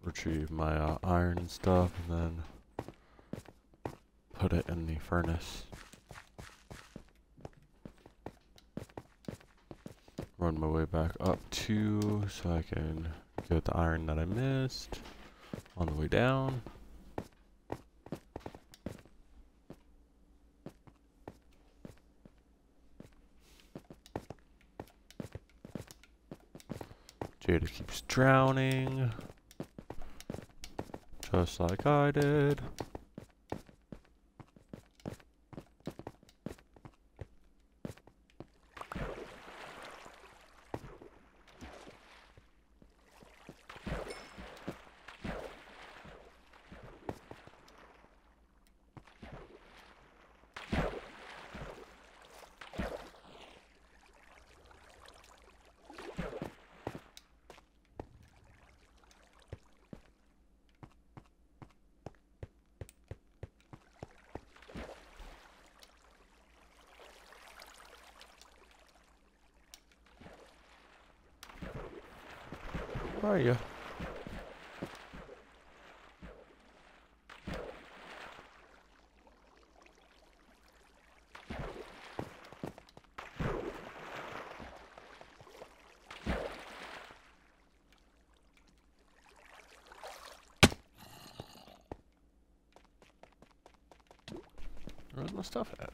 Retrieve my iron and stuff, and then put it in the furnace. Run my way back up too, so I can get the iron that I missed on the way down. Jada keeps drowning, just like I did. Where are you? Where's my stuff at?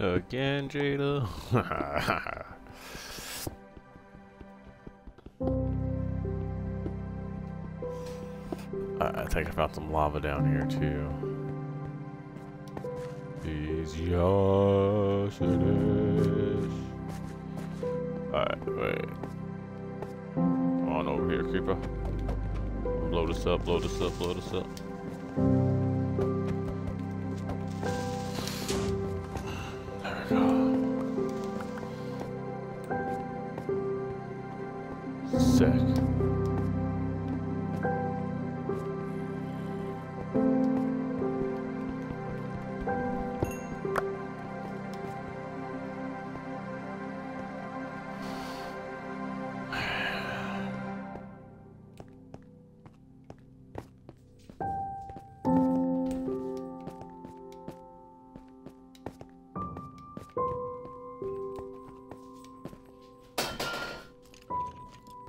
Again, Jada. I think I found some lava down here too. Yes, it is. Alright, wait. Come on over here, creeper. Blow this up, blow this up, blow this up.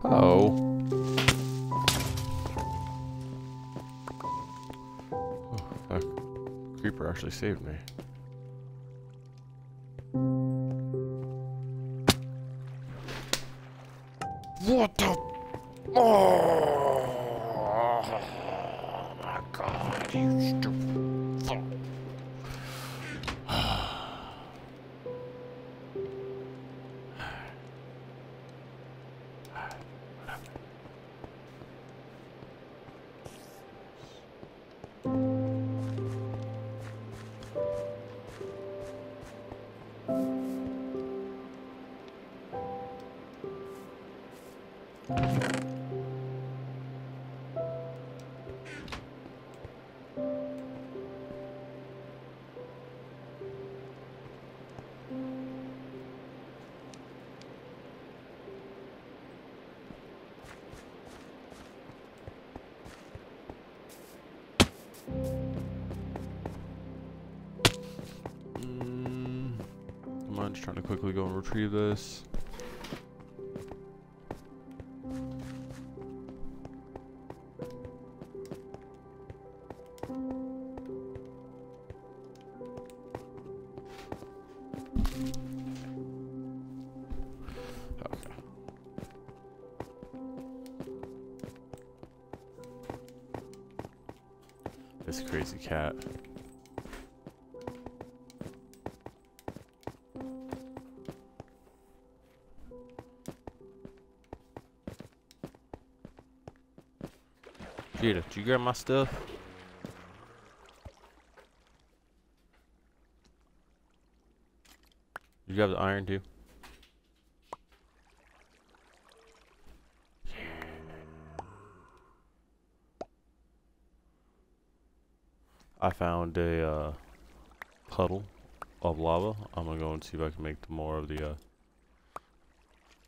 Hello. Oh, that creeper actually saved me. What the? Oh my God! You stupid! I'm just trying to quickly go and retrieve this. This crazy cat. Jada, did you grab my stuff? You grab the iron too? I found a puddle of lava. I'm gonna go and see if I can make more of the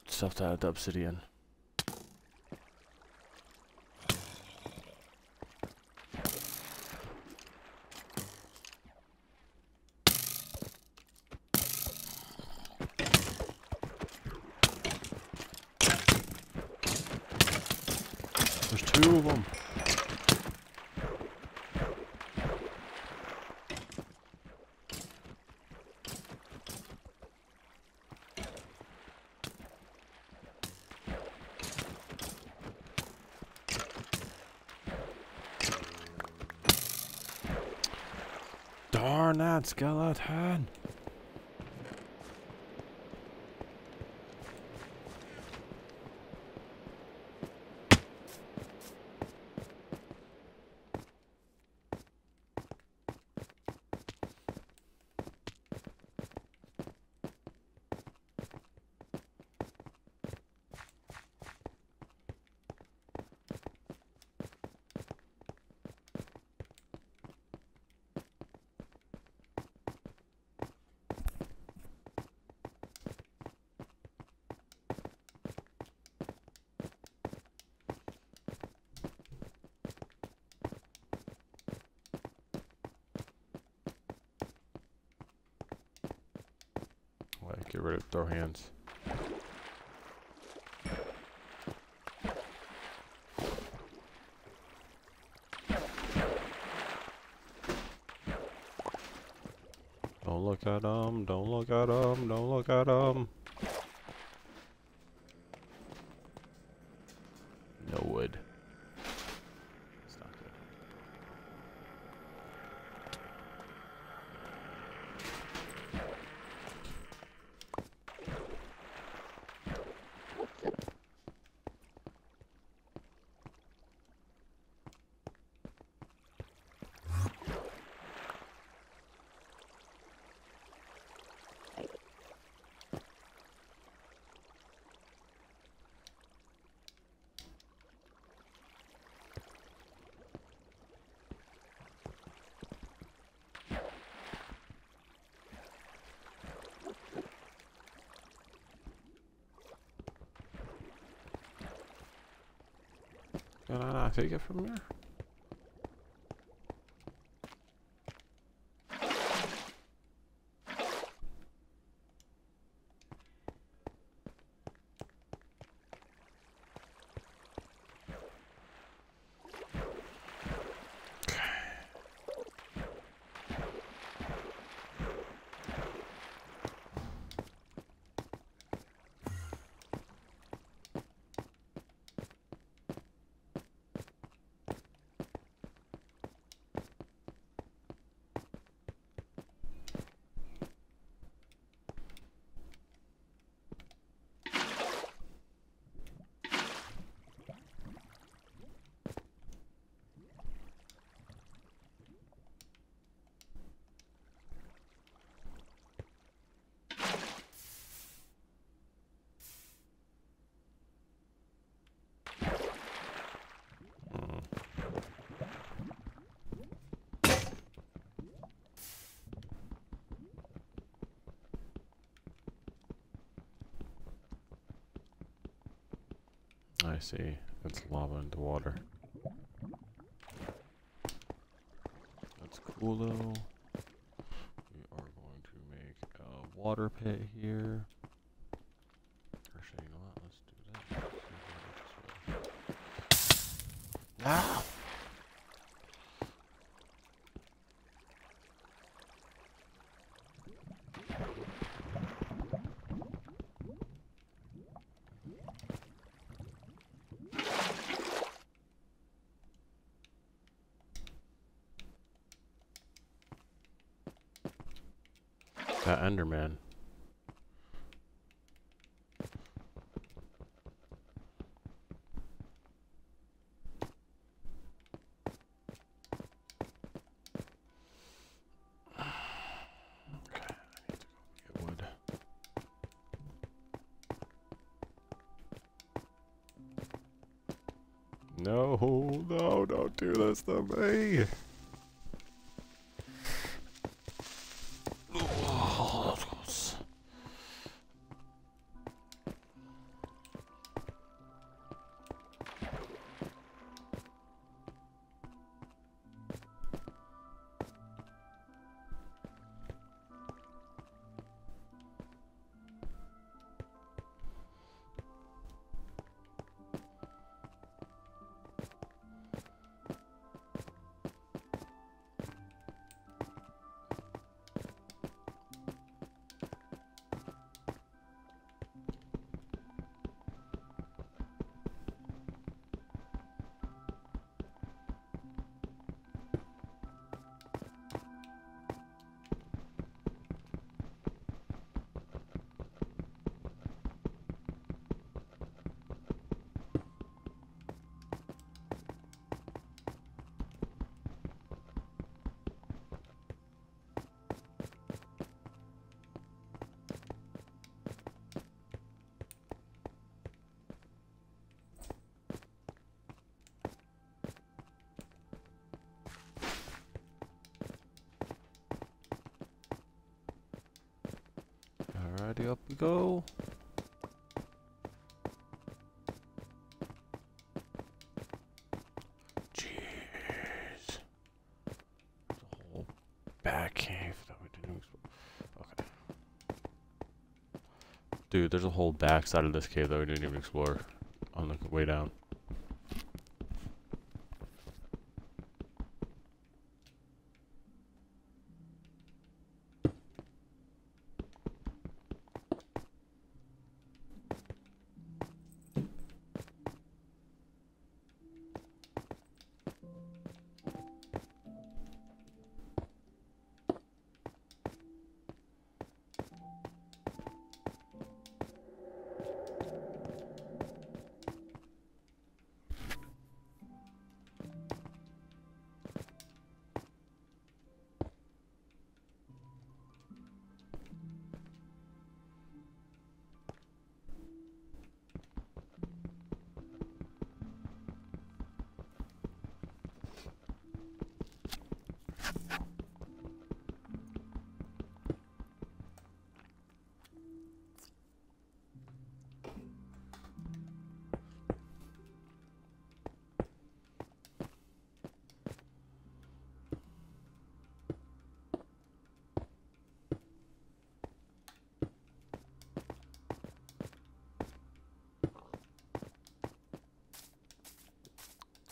stuff out of the obsidian. There's two of them. Darn that skeleton! Get rid of throw hands. Don't look at them, don't look at them, don't look at them. No wood. It's not good. Can I not take it from there? I see. It's lava into water. That's cool though. We are going to make a water pit here. Actually, you know what? Let's do that. Ah! That Enderman. No, don't do this to me. Oh, alrighty, up we go. Jeez. There's a whole back cave that we didn't explore. Okay. Dude, there's a whole back side of this cave that we didn't even explore on the way down.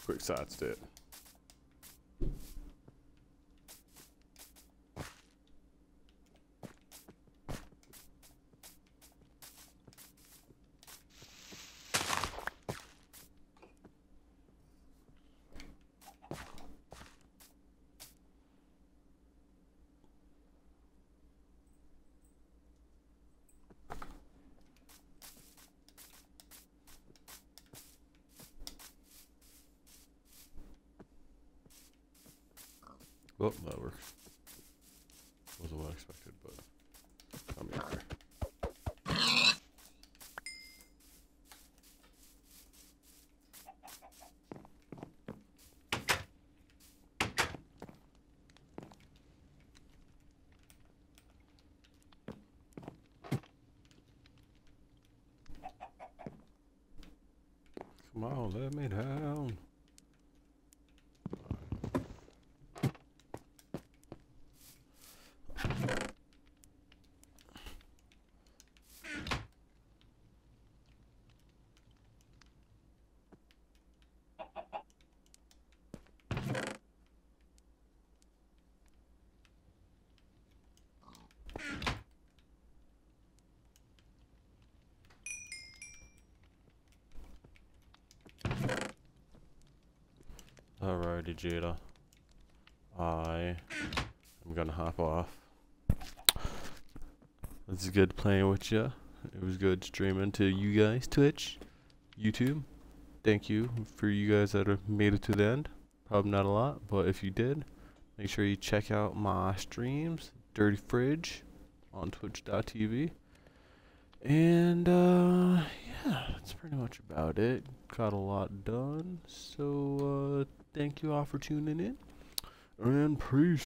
Quick side step. Oh, that works. Wasn't what I expected, but I'm here. Come Come on, let me down. Alrighty, Jada. I am gonna hop off. This is good playing with ya. It was good streaming to you guys, Twitch, YouTube. Thank you for you guys that have made it to the end. Probably not a lot, but if you did, make sure you check out my streams, Dirty Fridge, on Twitch.tv. And yeah, that's pretty much about it. Got a lot done, so thank you all for tuning in, and peace.